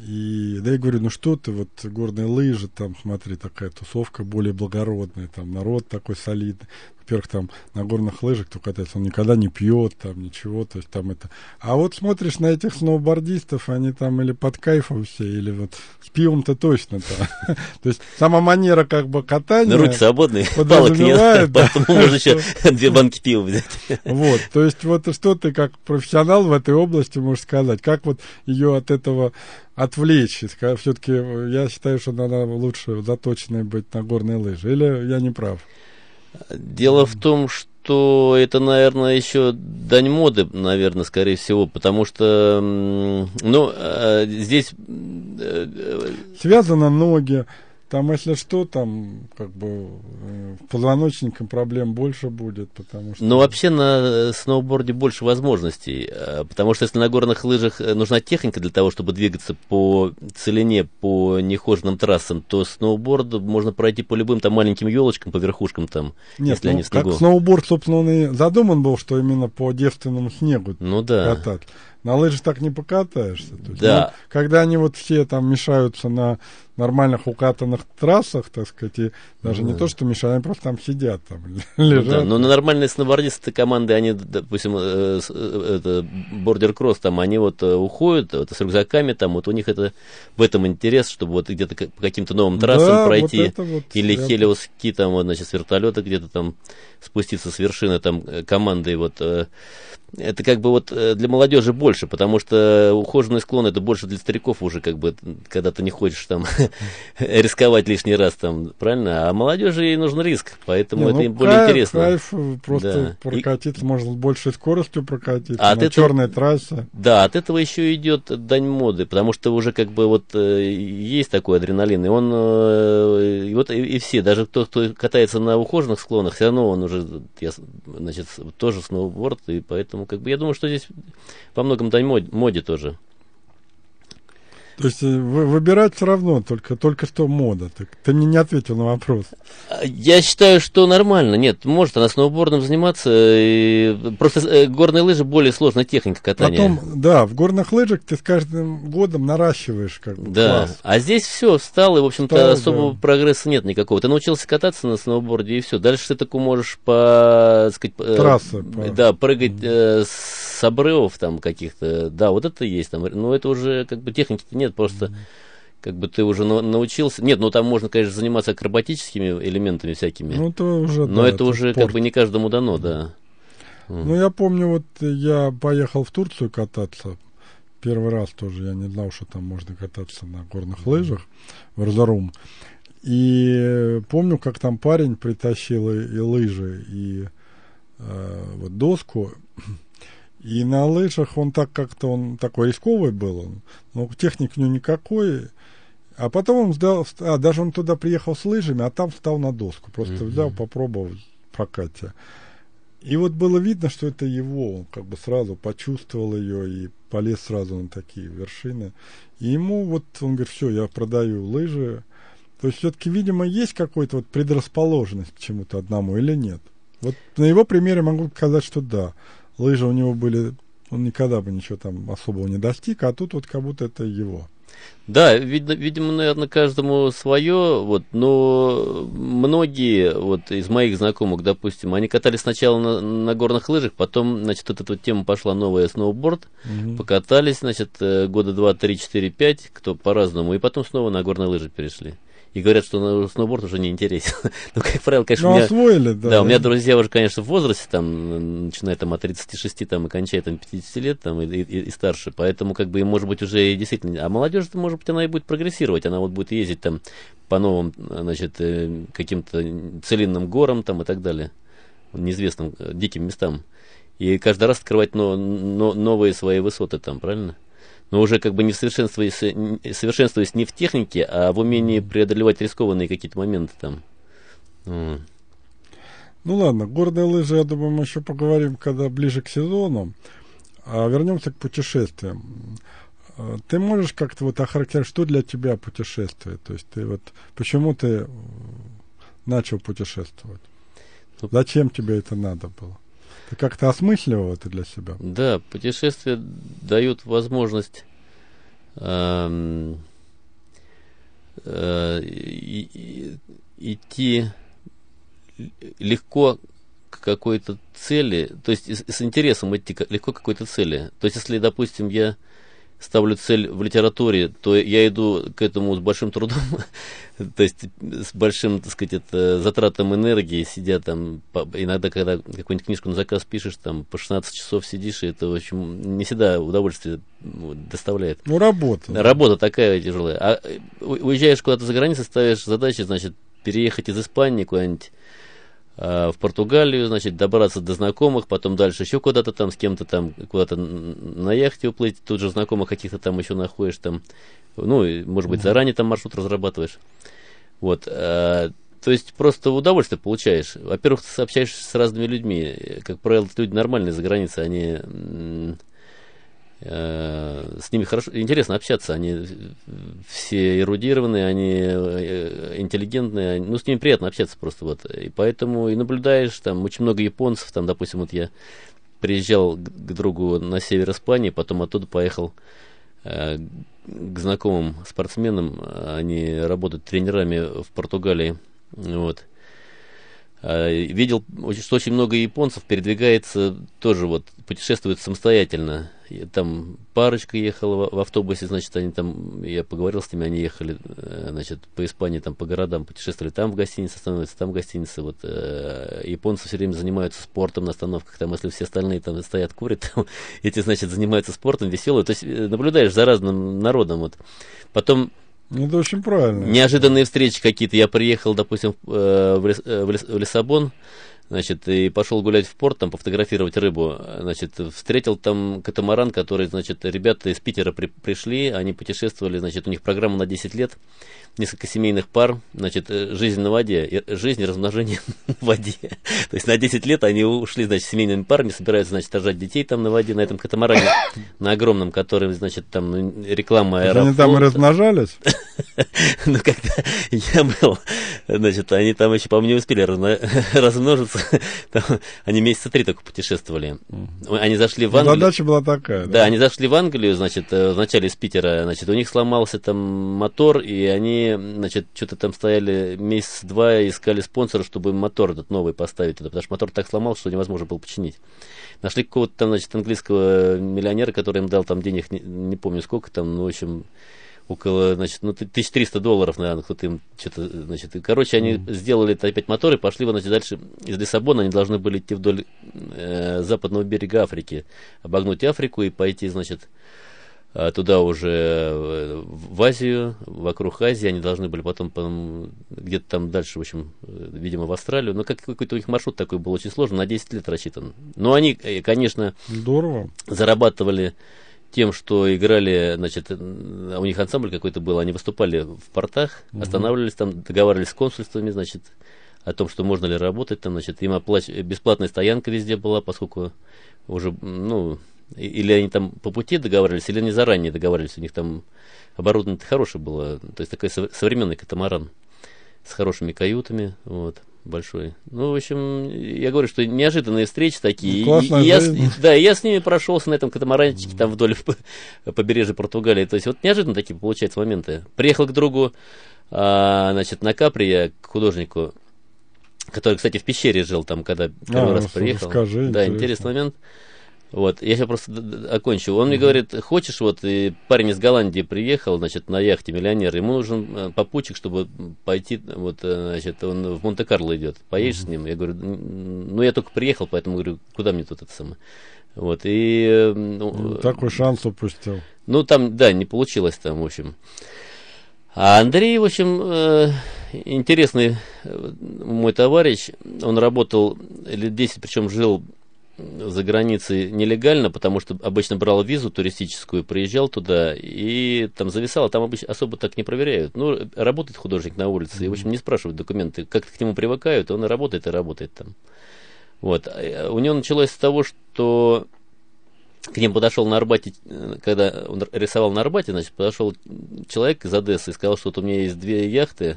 И да, я говорю, ну что ты, вот горные лыжи, там, смотри, такая тусовка более благородная, там, народ такой солидный. Во-первых, там, на горных лыжах, кто катается, он никогда не пьет, там, ничего, то есть там это... А вот смотришь на этих сноубордистов, они там или под кайфом все, или вот с пивом-то точно там. То есть сама манера, как бы, катания... Руки свободные, палок нет, поэтому можно еще 2 банки пива взять. Вот, то есть вот что ты, как профессионал в этой области, можешь сказать? Как вот ее от этого отвлечь? Все-таки я считаю, что надо лучше заточенной быть на горные лыжи. Или я не прав? Дело в том, что это, наверное, еще дань моды, наверное, скорее всего, потому что, ну, здесь... Связаны ноги, там, если что, там, как бы, позвоночником проблем больше будет, потому что... Ну, вообще, на сноуборде больше возможностей, потому что, если на горных лыжах нужна техника для того, чтобы двигаться по целине, по нехоженным трассам, то сноуборд можно пройти по любым там маленьким елочкам, по верхушкам там, нет, если они в снегу. Как сноуборд, собственно, он и задуман был, что именно по девственному снегу катать. На лыжах так не покатаешься. То есть, да. Ну, когда они вот все там мешаются на нормальных укатанных трассах, так сказать, и даже не то, что мешают, они просто там сидят, там, лежат. Да, но нормальные сноубордисты команды, они, допустим, бордер-кросс, там, они вот уходят вот, с рюкзаками, там, вот у них это в этом интерес, чтобы вот где-то по каким-то новым трассам пройти, вот или хелиоски, там, вот, значит, с вертолета где-то там спуститься с вершины, там, командой, вот... это как бы вот для молодежи больше, потому что ухоженный склон это больше для стариков уже, как бы, когда ты не хочешь там рисковать лишний раз там, правильно? А молодежи ей нужен риск, поэтому это им более интересно. Кайф, просто прокатиться, можно большей скоростью прокатиться, на черной трассе. Да, от этого еще идет дань моды, потому что уже как бы вот есть такой адреналин, и он, вот и все, даже тот, кто катается на ухоженных склонах, все равно он уже, значит, тоже сноуборд, и поэтому как бы я думаю, что здесь по многому моде тоже. То есть выбирать все равно, только что мода. Ты мне не ответил на вопрос. Я считаю, что нормально. Нет, может она сноубордом заниматься. И просто горные лыжи более сложная техника катания. Потом, да, в горных лыжах ты с каждым годом наращиваешь как бы, да, класс. А здесь все встало, и, в общем-то, особого прогресса нет никакого. Ты научился кататься на сноуборде, и все. Дальше ты такой можешь по, так сказать, трассы, да, прыгать с обрывов там каких-то. Да, вот это есть там. Но это уже как бы техники-то нет, просто как бы ты уже научился. Нет, ну там можно, конечно, заниматься акробатическими элементами всякими. Ну, это уже, но да, это уже спорт, как бы не каждому дано, да. Ну, я помню, вот я поехал в Турцию кататься. Первый раз тоже я не знал, что там можно кататься на горных лыжах в Эрзурум. И помню, как там парень притащил и лыжи, и вот доску. И на лыжах он так как-то, он такой рисковый был, но техник у него никакой. А потом он сдал, даже он туда приехал с лыжами, а там встал на доску, просто взял, попробовал в прокате. И вот было видно, что это его, он как бы сразу почувствовал ее и полез сразу на такие вершины. И ему вот, он говорит, все, я продаю лыжи. То есть все-таки, видимо, есть какая-то вот предрасположенность к чему-то одному или нет? Вот на его примере могу сказать, что да. Лыжи у него были, он никогда бы ничего там особого не достиг, а тут вот как будто это его. Да, видимо, наверное, каждому свое, вот, но многие вот из моих знакомых, допустим, они катались сначала на горных лыжах, потом, значит, вот эта вот тема пошла новая сноуборд, покатались, значит, года 2, 3, 4, 5, кто по-разному, и потом снова на горные лыжи перешли. И говорят, что сноуборд уже не интересен. Ну, как правило, конечно, ну, освоили, да, у меня друзья уже, конечно, в возрасте, там, начиная там, от 36 там, и кончая там, 50 лет там, и старше. Поэтому, как бы, им, может быть, уже и действительно. А молодежь-то, может быть, она и будет прогрессировать. Она вот будет ездить там по новым, значит, каким-то целинным горам там, и так далее, неизвестным диким местам. И каждый раз открывать новые свои высоты там, правильно? Но уже как бы не совершенствуясь не в технике, а в умении преодолевать рискованные какие-то моменты там. Ну ладно, горные лыжи, я думаю, мы еще поговорим, когда ближе к сезону. А вернемся к путешествиям. Ты можешь как-то вот охарактеризовать, что для тебя путешествие? То есть ты вот, почему ты начал путешествовать? Зачем тебе это надо было? Ты как-то осмысливал это для себя? Да, путешествия дают возможность идти легко к какой-то цели, то есть с интересом идти легко к какой-то цели. То есть, если, допустим, я ставлю цель в литературе, то я иду к этому с большим трудом, то есть с большим, так сказать, это, затратом энергии, сидя там, иногда, когда какую-нибудь книжку на заказ пишешь, там, по 16 часов сидишь, и это, в общем, не всегда удовольствие доставляет. Ну, работа. Работа такая тяжелая. А уезжаешь куда-то за границу, ставишь задачи, значит, переехать из Испании куда-нибудь в Португалию, значит, добраться до знакомых, потом дальше еще куда-то там, с кем-то там, куда-то на яхте уплыть, тут же знакомых каких-то там еще находишь там, ну, может быть, заранее там маршрут разрабатываешь. Вот, то есть просто удовольствие получаешь. Во-первых, ты сообщаешься с разными людьми, как правило, люди нормальные за границей, они... с ними хорошо, интересно общаться, они все эрудированные, они интеллигентные, ну, с ними приятно общаться просто, вот, и поэтому и наблюдаешь, там, очень много японцев, там, допустим, вот я приезжал к другу на север Испании, потом оттуда поехал к знакомым спортсменам, они работают тренерами в Португалии, вот, Видел, что очень много японцев передвигается, тоже вот путешествует самостоятельно. Там парочка ехала в автобусе, значит, они там, я поговорил с ними, они ехали, значит, по Испании, там по городам путешествовали, там в гостинице становятся, там в гостинице. Вот японцы все время занимаются спортом на остановках, там, если все остальные там стоят, курят, там, эти, значит, занимаются спортом, веселые. То есть наблюдаешь за разным народом. Вот. Потом... Ну, это очень правильно. Неожиданные встречи какие-то. Я приехал, допустим, в Лиссабон, значит, и пошел гулять в порт, там, пофотографировать рыбу. Значит, встретил там катамаран, который, значит, ребята из Питера пришли, они путешествовали, значит, у них программа на 10 лет, несколько семейных пар, значит, жизнь на воде, жизнь и размножение на воде. То есть на 10 лет они ушли, значит, семейными парами, собираются, значит, рожать детей там на воде, на этом катамаране, на огромном, который, значит, там реклама аэрофлота. Они там и размножались? Ну, когда я был, значит, они там еще, по-моему, не успели размножиться. Там, они месяца 3 только путешествовали. Они зашли в Англию. Задача была такая. Да, они зашли в Англию, значит, вначале из Питера, значит, у них сломался там мотор, и они, значит, что-то там стояли месяц-два, искали спонсора, чтобы им мотор этот новый поставить туда, потому что мотор так сломался, что невозможно было починить. Нашли какого-то там, значит, английского миллионера, который им дал там денег, не помню сколько там, ну, в общем... около, значит, ну, $1300, наверное, кто-то им что-то, значит, и, короче, они сделали опять мотор и пошли, значит, дальше из Лиссабона, они должны были идти вдоль западного берега Африки, обогнуть Африку и пойти, значит, туда уже в Азию, вокруг Азии, они должны были потом где-то там дальше, в общем, видимо, в Австралию. Но какой-то у них маршрут такой был очень сложный, на 10 лет рассчитан. Но они, конечно, здорово зарабатывали тем, что играли, значит, у них ансамбль какой-то был, они выступали в портах, останавливались там, договаривались с консульствами, значит, о том, что можно ли работать там, значит, им бесплатная стоянка везде была, поскольку уже, ну, или они там по пути договаривались, или они заранее договаривались, у них там оборудование-то хорошее было, то есть такой современный катамаран с хорошими каютами, вот. Большой. Ну, в общем, я говорю, что неожиданные встречи такие. И я с ними прошелся на этом катамаранчике там вдоль побережья Португалии. То есть вот неожиданно такие получаются моменты. Приехал к другу, значит, на Капри, я к художнику, который, кстати, в пещере жил там, когда первый раз приехал. Расскажи, да, интересный момент. Вот, я сейчас просто окончу. Он мне говорит, хочешь, вот, и парень из Голландии приехал, значит, на яхте, миллионер, ему нужен попутчик, чтобы пойти, вот, значит, он в Монте-Карло идет, поедешь с ним? Я говорю, ну, я только приехал, поэтому, говорю, куда мне тут это самое? Вот, и... Ну, такой шанс упустил. Ну, там, да, не получилось там, в общем. А Андрей, в общем, интересный мой товарищ, он работал лет 10, причем жил... за границей нелегально, потому что обычно брал визу туристическую, приезжал туда и там зависал, а там обычно особо так не проверяют. Ну, работает художник на улице, и, в общем, не спрашивают документы, как-то к нему привыкают, он и работает там. Вот. У него началось с того, что к ним подошел на Арбате, когда он рисовал на Арбате, значит, подошел человек из Одессы и сказал, что вот у меня есть 2 яхты,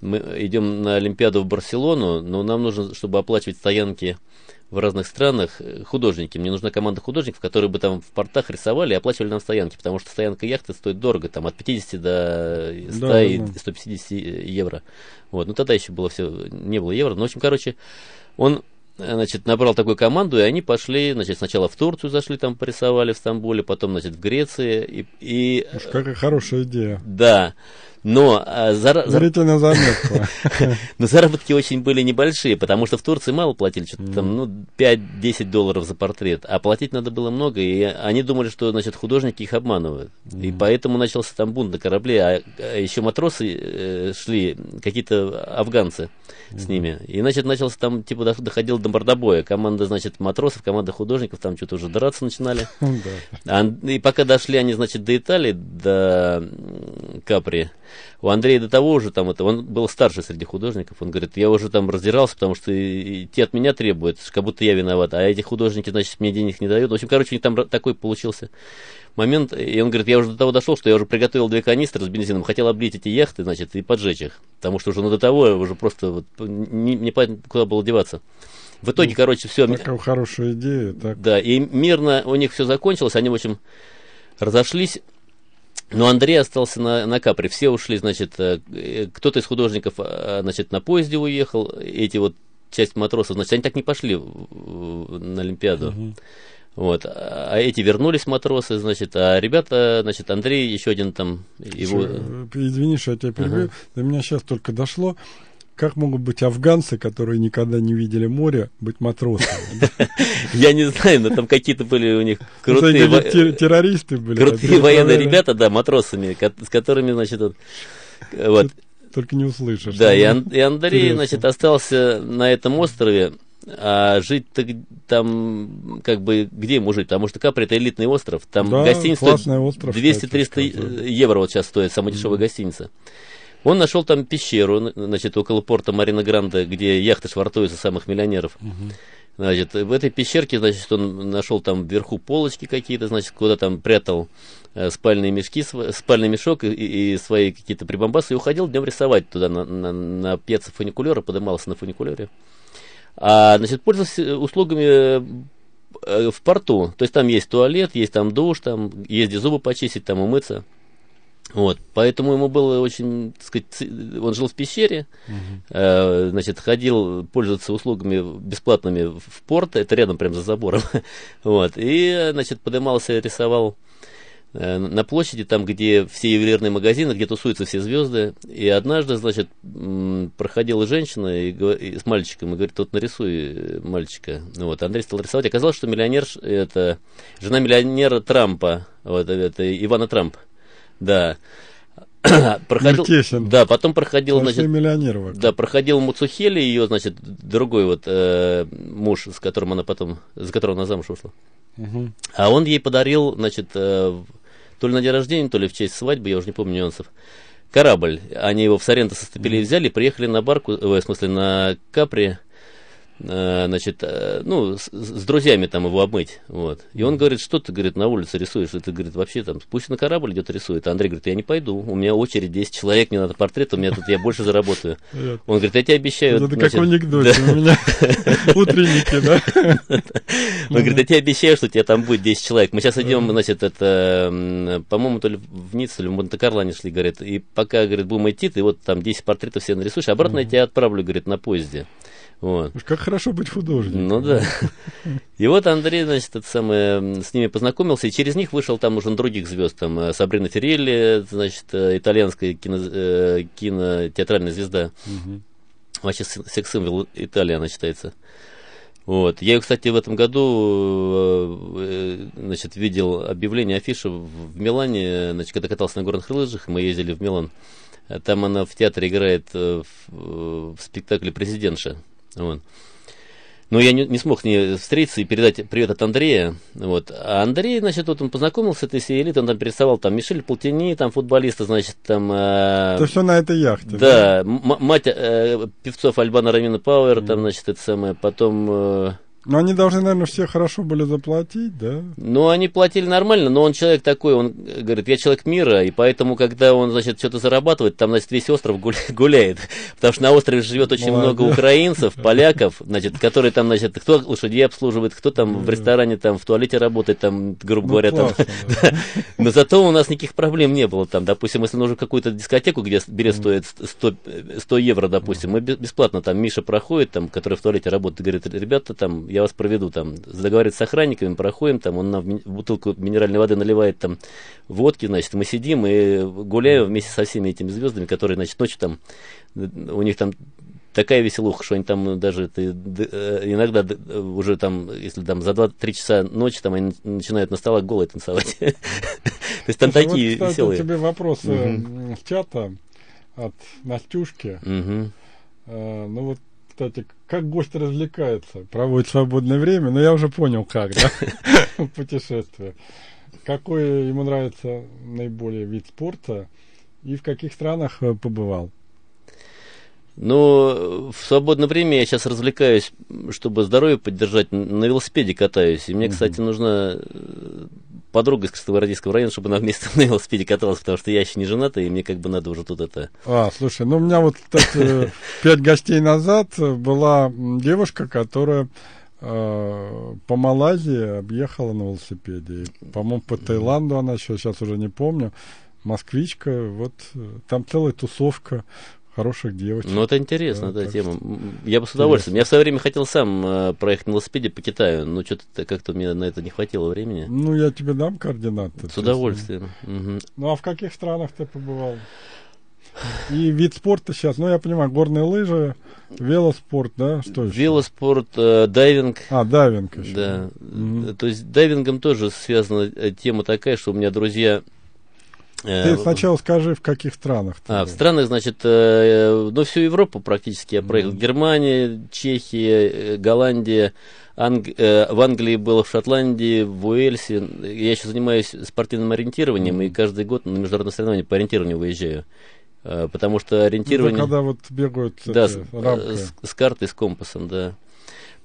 мы идем на Олимпиаду в Барселону, но нам нужно, чтобы оплачивать стоянки в разных странах, художники. Мне нужна команда художников, которые бы там в портах рисовали и оплачивали нам стоянки, потому что стоянка яхты стоит дорого, там от 50 до 100 и 150 евро. Вот. Ну, тогда еще было все, не было евро. Но, в общем, короче, он, значит, набрал такую команду, и они пошли, значит, сначала в Турцию зашли, там порисовали в Стамбуле, потом, значит, в Греции. И... Уж какая хорошая идея. Да. Но заработки очень были небольшие, потому что в Турции мало платили, что-то там, ну, $5-10 за портрет, а платить надо было много, и они думали, что, значит, художники их обманывают. И поэтому начался там бунт на корабле, а еще матросы шли, какие-то афганцы с ними. И, значит, начался там, типа, доходил до мордобоя. Команда, значит, матросов, команда художников, там что-то уже драться начинали. И пока дошли они, значит, до Италии, до Капри, у Андрея до того уже там это, он был старше среди художников, он говорит, я уже там раздирался, потому что те от меня требуют, как будто я виноват, а эти художники, значит, мне денег не дают. В общем, короче, у них там такой получился момент, и он говорит, я уже до того дошел, что я уже приготовил 2 канистры с бензином, хотел облить эти яхты, значит, и поджечь их, потому что уже до того уже просто вот, не понятно, куда было деваться. В итоге, ну, короче, все... Такая хорошая идея. Так. Да, и мирно у них все закончилось, они, в общем, разошлись. Но Андрей остался на Капри. Все ушли, значит, кто-то из художников, значит, на поезде уехал. Эти вот часть матросов, значит, они так не пошли на Олимпиаду. Вот. А эти вернулись матросы, значит, а ребята, значит, Андрей, еще один там его... Извини, что я тебя перебью, до меня сейчас только дошло. Как могут быть афганцы, которые никогда не видели море, быть матросами? Я не знаю, но там какие-то были у них крутые... террористы были. Крутые военные ребята, да, матросами, с которыми, значит, вот... Только не услышишь. Да, и Андрей, значит, остался на этом острове, а жить-то там, как бы, где ему жить? Потому что Капри — это элитный остров, там гостиница стоит 200-300 евро вот сейчас стоит, самая дешевая гостиница. Он нашел там пещеру, значит, около порта Марина Гранде, где яхты швартуются самых миллионеров. Значит, в этой пещерке, значит, он нашел там вверху полочки какие-то, значит, куда там прятал спальные мешки, спальный мешок и свои какие-то прибамбасы, и уходил днем рисовать туда на пьяце фуникулера, подымался на фуникулере. А, значит, пользовался услугами в порту, то есть там есть туалет, есть там душ, там есть где зубы почистить, там умыться. Вот, поэтому ему было очень, так сказать, он жил в пещере, значит, ходил пользоваться услугами бесплатными в порт, это рядом прям за забором, вот, и, значит, поднимался, рисовал на площади, там, где все ювелирные магазины, где тусуются все звезды, и однажды, значит, проходила женщина и с мальчиком, и говорит, вот нарисуй мальчика, вот, Андрей стал рисовать, оказалось, что миллионер, это жена миллионера Трампа, вот, это Ивана Трампа. Да. Проходил, да, потом проходил, значит, да, проходил Муцухели, ее, значит, другой вот муж, с которым она потом, за которого она замуж ушла. А он ей подарил, значит, то ли на день рождения, то ли в честь свадьбы, я уже не помню нюансов, корабль. Они его в Соренто состыпили и взяли, приехали на барку, в смысле, на Капри, значит, ну, с друзьями там его обмыть, вот. И он говорит, что ты, говорит, на улице рисуешь? Это, говорит, вообще там, пусть на корабль идет рисует. А Андрей говорит, я не пойду, у меня очередь 10 человек, мне надо портрет, у меня тут, я больше заработаю. Он говорит, я тебе обещаю... Это как в анекдоте, у меня утренники, да? Он говорит, я тебе обещаю, что у тебя там будет 10 человек. Мы сейчас идем, значит, это, по-моему, то ли в Ницце, то ли в Монте-Карло они шли, говорит, и пока, говорит, будем идти, ты вот там 10 портретов все нарисуешь, обратно я тебя отправлю, говорит, на поезде. Вот. Как хорошо быть художником. Ну да. И вот Андрей, значит, это самое, с ними познакомился, и через них вышел там уже других звезд, там Сабрина Фирилли, значит, итальянская кинотеатральная звезда. Вообще секс-символ Италии она считается. Вот. Я ее, кстати, в этом году, значит, видел объявление, афишу в Милане, значит, когда катался на горных лыжах, мы ездили в Милан, там она в театре играет в спектакле «Президентша». Вот. Но я не смог с ней встретиться и передать привет от Андрея. Вот. А Андрей, значит, вот он познакомился с этой всей элитой, он там перерисовал там Мишель Пултени, там футболиста, значит, там... Это все на этой яхте. Да, мать певцов Альбана Рамина Пауэра, там, значит, это самое, потом... Ну, они должны, наверное, все хорошо были заплатить, да? Ну, они платили нормально, но он человек такой, он говорит, я человек мира, и поэтому, когда он, значит, что-то зарабатывает, там, значит, весь остров гуляет, потому что на острове живет очень много украинцев, поляков, значит, которые там, значит, кто лошадей обслуживает, кто там в ресторане, там, в туалете работает, там, грубо говоря, там. Но зато у нас никаких проблем не было, там, допустим, если нужно какую-то дискотеку, где билет стоит 100 евро, допустим, мы бесплатно, там, Миша проходит, там, который в туалете работает, говорит, ребята, там, я вас проведу, там, договариваюсь с охранниками, проходим, там, он нам бутылку минеральной воды наливает, там, водки, значит, мы сидим и гуляем вместе со всеми этими звездами, которые, значит, ночью там, у них там такая веселуха, что они там даже, ты, иногда уже там, если там за 2-3 часа ночи, там, они начинают на столах голые танцовать. То есть там такие веселые. Тебе вопросы в чата от Настюшки. Ну, вот, кстати, как гость развлекается, проводит свободное время, но я уже понял, как, да, в путешествии. Какой ему нравится наиболее вид спорта и в каких странах побывал? Ну, в свободное время я сейчас развлекаюсь, чтобы здоровье поддержать, на велосипеде катаюсь. И мне, кстати, нужна подруга из Красногвардейского района, чтобы она вместе на велосипеде каталась, потому что я еще не женат, и мне как бы надо уже тут это... А, слушай, ну у меня вот, кстати, 5 гостей назад была девушка, которая по Малайзии объехала на велосипеде. По-моему, по Таиланду она еще, сейчас уже не помню, москвичка, вот там целая тусовка. хороших девочек. Ну, это интересно, да, эта тема. Я бы с удовольствием. Я в свое время хотел сам проехать на велосипеде по Китаю, но что-то как-то мне на это не хватило времени. Ну, я тебе дам координаты. С удовольствием. Угу. Ну, а в каких странах ты побывал? И вид спорта сейчас, ну, я понимаю, горные лыжи, велоспорт, да? Что еще? Велоспорт, дайвинг. А, дайвинг еще. Да. Mm-hmm. То есть с дайвингом тоже связана тема такая, что у меня друзья... Ты сначала скажи, в каких странах? А, в странах, значит, ну, всю Европу практически я проехал. Mm-hmm. Германия, Чехия, Голландия, в Англии было, в Шотландии, в Уэльсе. Я еще занимаюсь спортивным ориентированием, mm-hmm. и каждый год на международное соревнование по ориентированию выезжаю. Потому что ориентирование... Ну, когда вот бегают с картой, с компасом, да.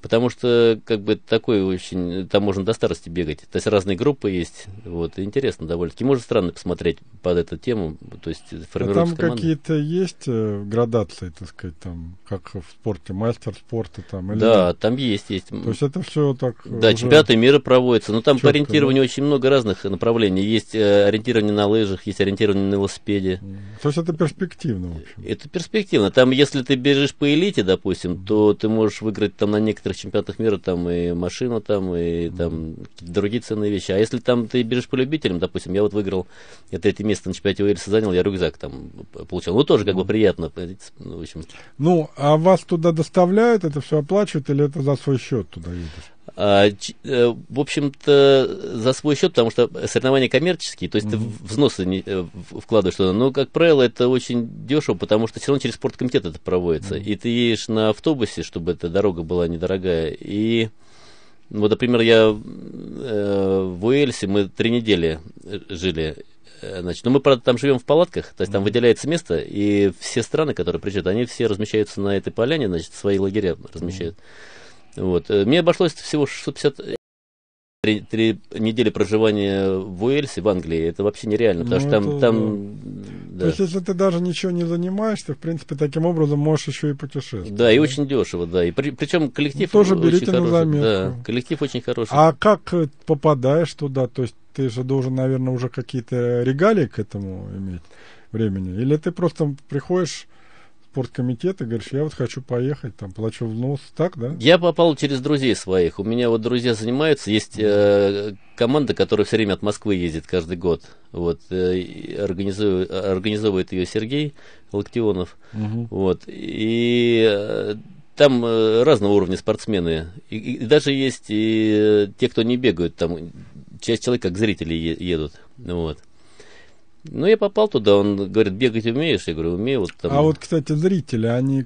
Потому что, как бы, такой очень... Там можно до старости бегать. То есть разные группы есть. Вот, интересно довольно-таки. Можно странно посмотреть под эту тему. То есть формируется команда. Там какие-то есть градации, так сказать, там, как в спорте, мастер спорта там? Или да, там есть. То есть это все так... Да, чемпионаты мира проводятся. Но там четко, по ориентированию, да? Очень много разных направлений. Есть ориентирование на лыжах, есть ориентирование на велосипеде. То есть это перспективно, в общем. Это перспективно. Там, если ты бежишь по элите, допустим, mm-hmm. то ты можешь выиграть там на некоторых чемпионатах мира там и машину, там и там другие ценные вещи. А если там ты бежишь по любителям, допустим, я вот выиграл, я 3-е место на чемпионате Уэльса занял, я рюкзак там получил. Ну, тоже как бы приятно. В общем. Ну, а вас туда доставляют, это все оплачивают, или это за свой счет туда едешь? В общем-то, за свой счет, потому что соревнования коммерческие, то есть mm-hmm. ты взносы не вкладываешь туда. Но, как правило, это очень дешево, потому что все равно через спорткомитет это проводится. Mm-hmm. И ты едешь на автобусе, чтобы эта дорога была недорогая. И вот, например, я в Уэльсе, мы 3 недели жили. Значит, ну мы, правда, там живем в палатках, то есть там выделяется место, и все страны, которые приезжают, они все размещаются на этой поляне, значит, свои лагеря размещают. Mm-hmm. Вот. Мне обошлось всего 650 3 недели проживания в Уэльсе, в Англии. Это вообще нереально, потому что там... Да. То есть, если ты даже ничего не занимаешься, в принципе, таким образом можешь еще и путешествовать. Да, да? И очень дешево, да. И причем коллектив тоже очень хороший. Да, коллектив очень хороший. А как попадаешь туда? То есть, ты же должен, наверное, уже какие-то регалии к этому иметь времени? Или ты просто приходишь... спорткомитет и говоришь, я вот хочу поехать, там, плачу взнос, так, да? Я попал через друзей своих. У меня вот друзья занимаются, есть команда, которая все время от Москвы ездит каждый год. Вот, организовывает ее Сергей Локтионов. Угу. Вот, и там разного уровня спортсмены. И даже есть и те, кто не бегают, там часть человек как зрители едут. Вот. Ну, я попал туда, он говорит, бегать умеешь? Я говорю, умею. Вот там. А вот, кстати, зрители, они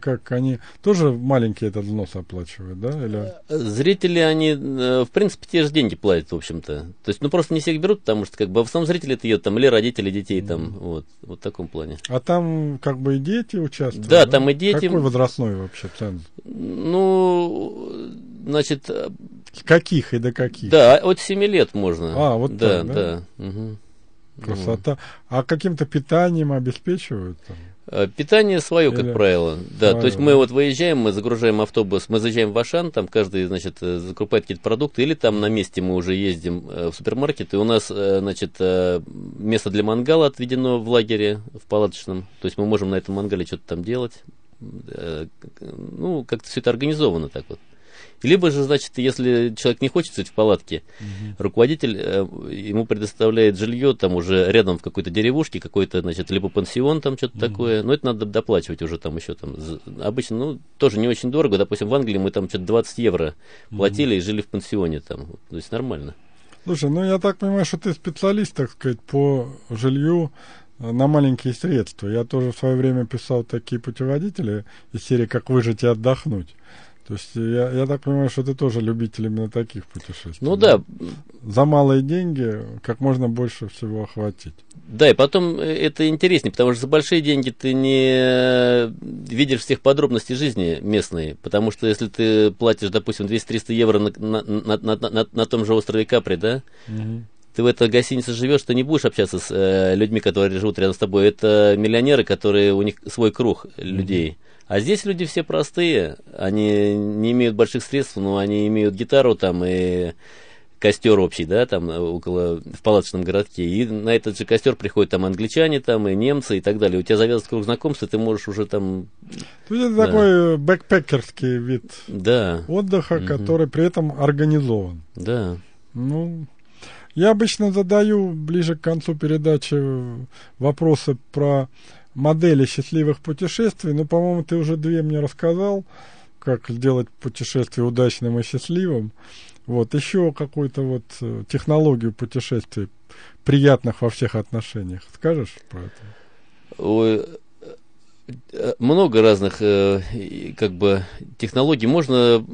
тоже маленький этот взнос оплачивают, да? Или... Зрители, они, в принципе, те же деньги платят, в общем-то. То есть, ну, просто не всех берут, потому что, как бы, в основном зрители это едут, там, или родители детей, mm-hmm. там, вот в таком плане. А там, как бы, и дети участвуют? Да, там и дети. Какой возрастной вообще ценз? Ну, значит... С каких и до каких? Да, от 7 лет можно. А, вот так, да? Да, да. Угу. Красота. А каким-то питанием обеспечивают? Питание свое, как правило. Да, то есть мы вот выезжаем, мы загружаем автобус, мы заезжаем в Ашан, там каждый, значит, закупает какие-то продукты, или там на месте мы уже ездим в супермаркет, и у нас, значит, место для мангала отведено в лагере, в палаточном, то есть мы можем на этом мангале что-то там делать, ну, как-то все это организовано так вот. Либо же, значит, если человек не хочет жить в палатке, угу. руководитель ему предоставляет жилье там уже рядом в какой-то деревушке, какой-то, значит, либо пансион там что-то угу. такое, но это надо доплачивать уже там еще там. Обычно, ну, тоже не очень дорого, допустим, в Англии мы там что-то 20 евро платили угу. и жили в пансионе там, то есть нормально. Слушай, ну я так понимаю, что ты специалист, так сказать, по жилью на маленькие средства. Я тоже в свое время писал такие путеводители из серии «Как выжить и отдохнуть». То есть, я так понимаю, что ты тоже любитель именно таких путешествий. Ну да. За малые деньги как можно больше всего охватить. Да, и потом это интереснее, потому что за большие деньги ты не видишь всех подробностей жизни местной. Потому что если ты платишь, допустим, 200-300 евро на том же острове Капри, да? Угу. Ты в этой гостинице живешь, ты не будешь общаться с людьми, которые живут рядом с тобой. Это миллионеры, которые у них свой круг людей. Угу. А здесь люди все простые, они не имеют больших средств, но они имеют гитару там и костер общий, да, там около, в палаточном городке, и на этот же костер приходят там англичане, там и немцы и так далее. У тебя завязывается круг знакомства, ты можешь уже там... Это да. Такой бэкпекерский вид да. отдыха, угу. который при этом организован. Да. Ну, я обычно задаю ближе к концу передачи вопросы про модели счастливых путешествий, но, по-моему, ты уже две мне рассказал, как сделать путешествие удачным и счастливым. Вот, еще какую-то вот технологию путешествий, приятных во всех отношениях. Скажешь про это? Ой, много разных как бы технологий. Можно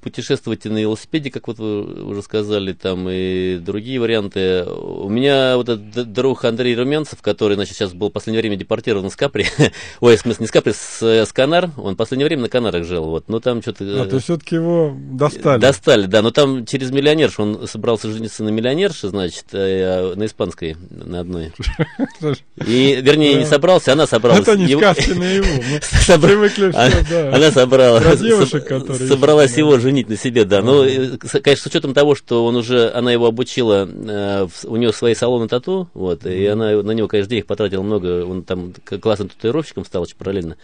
путешествовать и на велосипеде, как вот вы уже сказали, там и другие варианты. У меня вот этот друг Андрей Румянцев, который, значит, сейчас был в последнее время депортирован с Капри, ой, в смысле, не с Капри, с Канар, он в последнее время на Канарах жил, вот, но там что-то... А, то все-таки его достали. Достали, да, но там через миллионершу, он собрался жениться на миллионерше, значит, на испанской, на одной. И, вернее, не собрался, она собралась. Это не сказки на его, привыкли все, да. Она собралась его жениться. На себе, да. Но, конечно, с учетом того, что он уже, она его обучила, у нее свои салоны тату, вот, и она на него, конечно, денег потратила много, он там классным татуировщиком стал параллельно.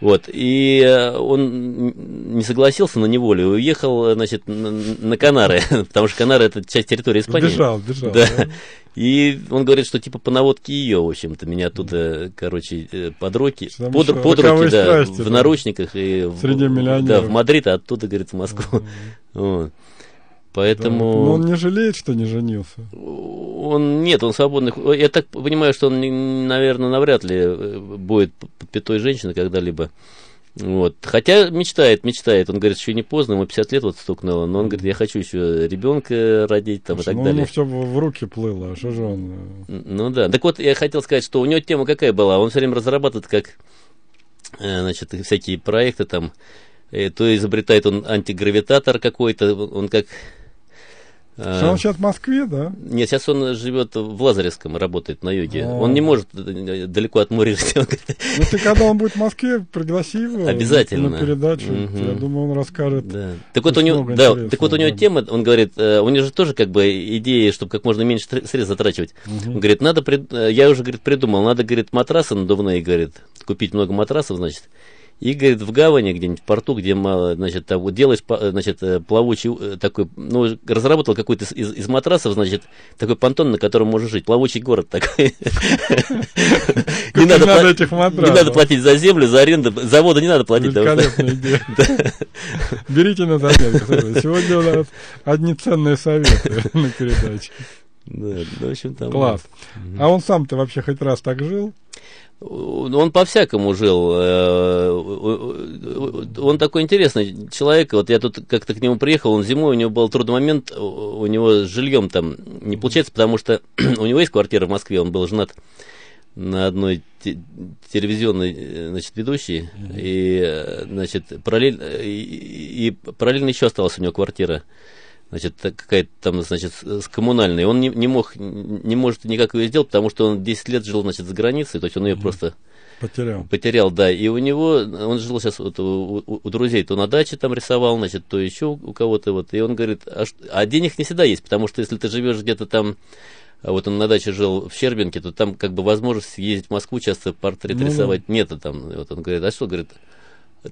Вот, и он не согласился на неволе, уехал, значит, на Канары, потому что Канары — это часть территории Испании. Бежал, да. Да. И он говорит, что типа по наводке ее, в общем-то, меня оттуда, короче, под руки, да, страсти, в наручниках и среди миллионеров. Да, в Мадрид, а оттуда, говорит, в Москву. Вот. Поэтому... Да. Но он не жалеет, что не женился? Нет, он свободный. Я так понимаю, что он, наверное, навряд ли будет под пятой женщины когда-либо. Вот. Хотя мечтает. Он говорит, еще не поздно, ему 50 лет вот стукнуло. Но он говорит, я хочу еще ребенка родить там, и так далее. Ну, все в руки плыло, а что же он... Ну да. Так вот, я хотел сказать, что у него тема какая была? Он все время разрабатывает, как, значит, всякие проекты там. То изобретает он антигравитатор какой-то, он как... Он сейчас в Москве, да? Нет, сейчас он живет в Лазаревском, работает на юге. Он не может далеко от моря жить. Ну ты, когда он будет в Москве, пригласи его обязательно на передачу. Я думаю, он расскажет. Да. Так вот у него, тема, он говорит, у него же тоже как бы идея, чтобы как можно меньше средств затрачивать. Он говорит, надо, я уже, говорит, придумал, надо, говорит, матрасы надувные, говорит, купить много матрасов, значит. И, говорит, в гавани где-нибудь, в порту, где мало, значит, там, вот делаешь, значит, плавучий такой, ну, разработал какой-то из матрасов, значит, такой понтон, на котором можно жить, плавучий город такой. Не надо платить за землю, за аренду, за воду не надо платить. Берите на заметку. Сегодня у нас одни ценные советы на передаче. Да, в общем, там... Класс. А он сам-то вообще хоть раз так жил? Он по-всякому жил. Он такой интересный человек. Вот я тут как-то к нему приехал, он зимой, у него был трудный момент, у него с жильем там не получается, потому что у него есть квартира в Москве, он был женат на одной телевизионной, значит, ведущей, и, значит, параллельно еще осталась у него квартира. Значит, какая-то там, значит, с коммунальной. Он не может никак ее сделать, потому что он 10 лет жил, значит, за границей, то есть он ее просто потерял, да. И у него, он жил сейчас вот у друзей, то на даче там рисовал, значит, то еще у кого-то, вот. И он говорит, а денег не всегда есть, потому что если ты живешь где-то там, вот он на даче жил в Щербинке, то там как бы возможность ездить в Москву часто, портрет рисовать нету там. Вот он говорит, а что, говорит,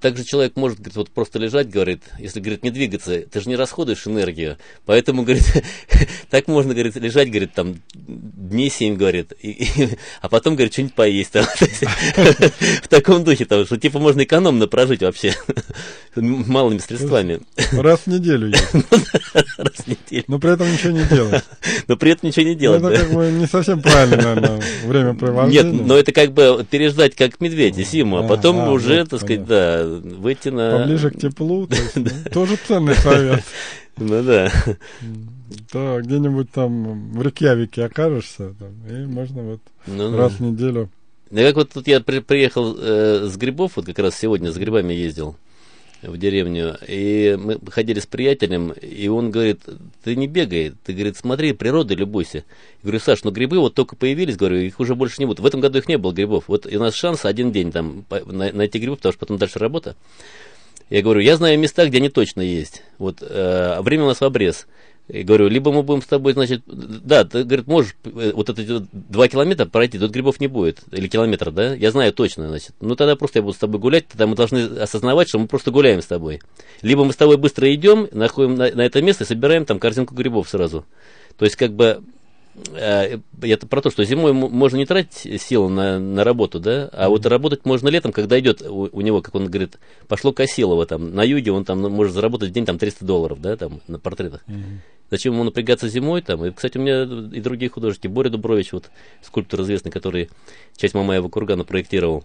также человек может, говорит, вот просто лежать, говорит, если, говорит, не двигаться, ты же не расходуешь энергию, поэтому, говорит, так можно, говорит, лежать, говорит, там, дней 7, говорит, а потом, говорит, что-нибудь поесть, в таком духе, там, что, типа, можно экономно прожить вообще, малыми средствами. Раз в неделю есть. Раз в неделю. Но при этом ничего не делать. Это как бы не совсем правильно, наверное, времяпровождение. Нет, но это как бы переждать, как медведь, зиму, а потом уже, так сказать, да, выйти на... Поближе к теплу, то есть, тоже ценный совет. Ну да. Да, где-нибудь там в Рейкьявике окажешься, там, и можно вот раз в неделю. Да, как вот тут я приехал с грибов, вот как раз сегодня с грибами ездил в деревню, и мы ходили с приятелем, и он говорит, ты не бегай, ты, говорит, смотри, природу любуйся. Я говорю, Саш, ну грибы вот только появились, говорю, их уже больше не будет. В этом году их не было, грибов. Вот и у нас шанс один день там найти грибы, потому что потом дальше работа. Я говорю, я знаю места, где они точно есть. Вот, время у нас в обрез. И говорю, либо мы будем с тобой, значит, да, ты, говорит, можешь вот эти 2 километра пройти, тут грибов не будет, или километр, да, я знаю точно, значит, ну тогда просто я буду с тобой гулять, тогда мы должны осознавать, что мы просто гуляем с тобой. Либо мы с тобой быстро идем, находим на это место и собираем там корзинку грибов сразу. То есть, как бы, это про то, что зимой можно не тратить силы на работу, да, а вот работать можно летом, когда идет у него, как он говорит, пошло косилово там, на юге он там может заработать в день там $300, да, там, на портретах. Зачем ему напрягаться зимой там? И, кстати, у меня и другие художники. Боря Дубрович, вот скульптор известный, который часть Мамаева кургана проектировал.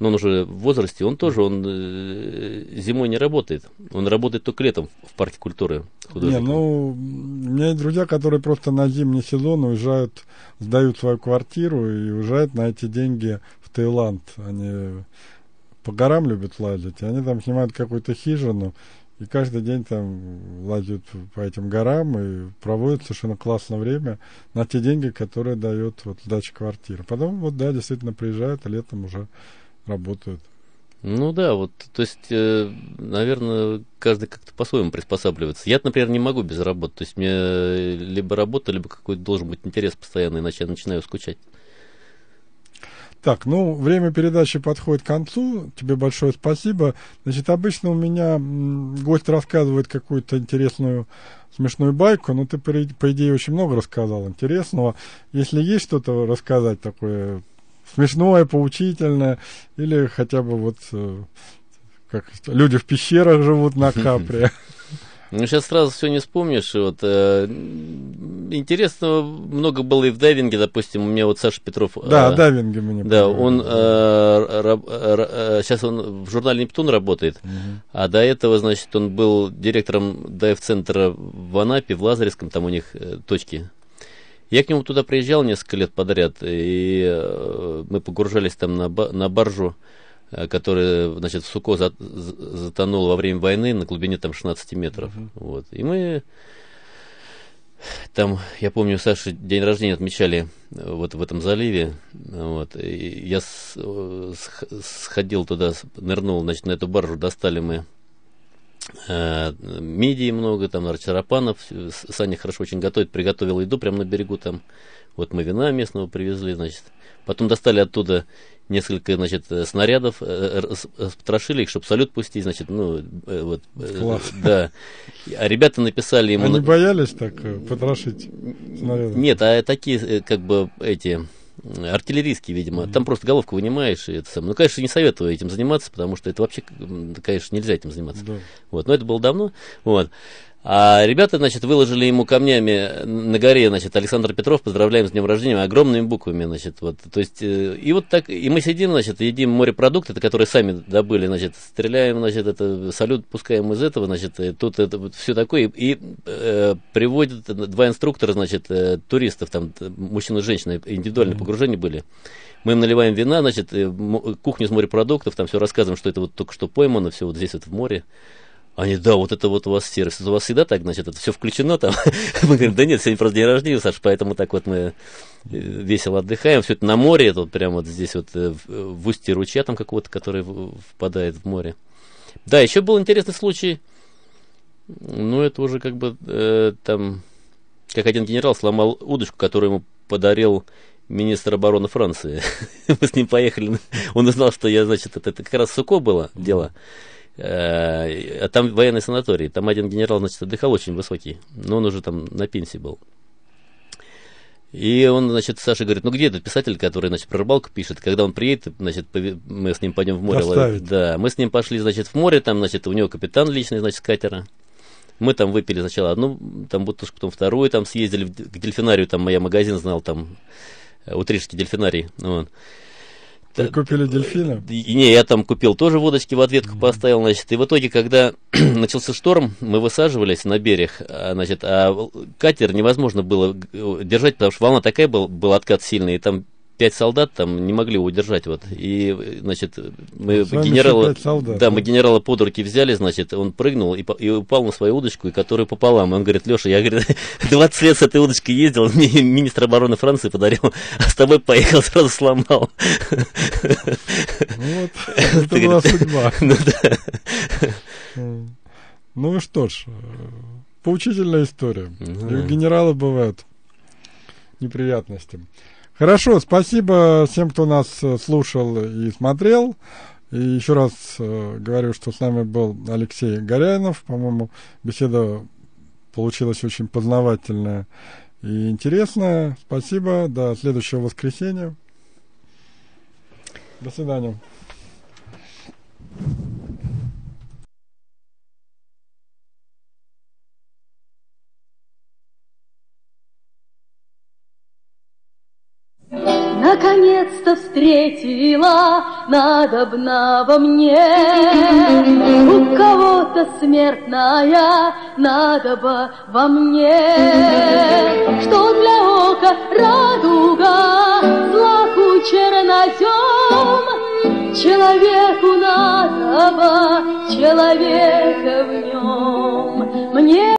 Но он уже в возрасте, он тоже, он зимой не работает. Он работает только летом в парке культуры художника. Не, ну, у меня есть друзья, которые просто на зимний сезон уезжают, сдают свою квартиру и уезжают на эти деньги в Таиланд. Они по горам любят лазить, и они там снимают какую-то хижину. И каждый день там лазят по этим горам и проводят совершенно классное время на те деньги, которые дает вот сдача квартиры. Потом вот, да, действительно приезжают, а летом уже работают. Ну да, вот, то есть, наверное, каждый как-то по-своему приспосабливается. Я, например, не могу без работы. То есть, мне либо работа, либо какой-то должен быть интерес постоянный, иначе я начинаю скучать. Так, ну, время передачи подходит к концу. Тебе большое спасибо. Значит, обычно у меня гость рассказывает какую-то интересную, смешную байку, но ты, по идее, очень много рассказал интересного. Если есть что-то рассказать такое смешное, поучительное, или хотя бы вот, как люди в пещерах живут на Капре. Ну, сейчас сразу все не вспомнишь. Вот, интересного много было и в дайвинге, допустим, у меня вот Саша Петров. Да, дайвинге мне. Да, он сейчас он в журнале «Нептун» работает, а до этого, значит, он был директором дайв-центра в Анапе, в Лазаревском, там у них точки. Я к нему туда приезжал несколько лет подряд, и мы погружались там на баржу, который, значит, в Суко затонул во время войны на глубине там 16 метров. Вот. И мы там, я помню, Саша день рождения отмечали вот в этом заливе. Вот. И я сходил туда, нырнул, значит, на эту баржу, достали мы мидии много, там, рачарапанов. Саня хорошо очень готовит, приготовил еду прямо на берегу там. Вот мы вина местного привезли, значит. Потом достали оттуда несколько, значит, снарядов, потрошили их, чтобы салют пустить, значит, ну, вот. Классно. Да. А ребята написали ему... Они боялись так потрошить снарядов? Нет, а такие, как бы, эти... артиллерийский, видимо. Там просто головку вынимаешь. И это самое. Ну, конечно, не советую этим заниматься, потому что это вообще, конечно, нельзя этим заниматься. Да. Вот. Но это было давно. Вот. А ребята, значит, выложили ему камнями на горе, значит, Александр Петров, поздравляем с днем рождения, огромными буквами, значит, вот, то есть, и вот так, и мы сидим, значит, едим морепродукты, которые сами добыли, значит, стреляем, значит, это, салют пускаем из этого, значит, и тут это вот все такое, и приводят 2 инструктора, значит, туристов, там, мужчина и женщина, индивидуальные погружения были. Мы им наливаем вина, значит, кухню из морепродуктов, там все рассказываем, что это вот только что поймано, все вот здесь вот в море. Они, да, вот это вот у вас сервис, у вас всегда так, значит, это все включено там. Мы говорим, да нет, сегодня просто день рождения, Саш, поэтому так вот мы весело отдыхаем. Все это на море, это вот прямо вот здесь вот в устье ручья там какого-то, который впадает в море. Да, еще был интересный случай, ну это уже как бы там, как один генерал сломал удочку, которую ему подарил министр обороны Франции. Мы с ним поехали, он узнал, что я, значит, это как раз Суко было дело. А там военный санаторий, там один генерал, значит, отдыхал, очень высокий, но он уже там на пенсии был. И он, значит, Саша говорит, ну где этот писатель, который, значит, про рыбалку пишет, когда он приедет, значит, мы с ним пойдем в море ловить. Да, мы с ним пошли, значит, в море, там, значит, у него капитан личный, значит, с катера. Мы там выпили сначала одну, там, бутылочку, потом вторую, там, съездили к дельфинарию, там, я магазин знал, там, Утришский дельфинарий, вот. Ты купили дельфина? Не, я там купил тоже водочки, в ответку поставил, значит, и в итоге, когда начался шторм, мы высаживались на берег, значит, а катер невозможно было держать, потому что волна такая был откат сильный, и там 5 солдат там не могли его удержать, вот, и, значит, мы генерала под руки взяли, значит, он прыгнул и упал на свою удочку, и которую пополам, и он говорит, Леша, я, говорит, 20 лет с этой удочкой ездил, мне министр обороны Франции подарил, а с тобой поехал, сразу сломал. Вот, это была судьба. Ну что ж, поучительная история. И у генерала бывают неприятности. Хорошо, спасибо всем, кто нас слушал и смотрел. И еще раз говорю, что с нами был Алексей Горяйнов. По-моему, беседа получилась очень познавательная и интересная. Спасибо. До следующего воскресенья. До свидания. Наконец-то встретила надобна во мне у кого-то смертная надоба во мне, что для ока радуга, злаку чернозем, человеку надоба человека в нем мне.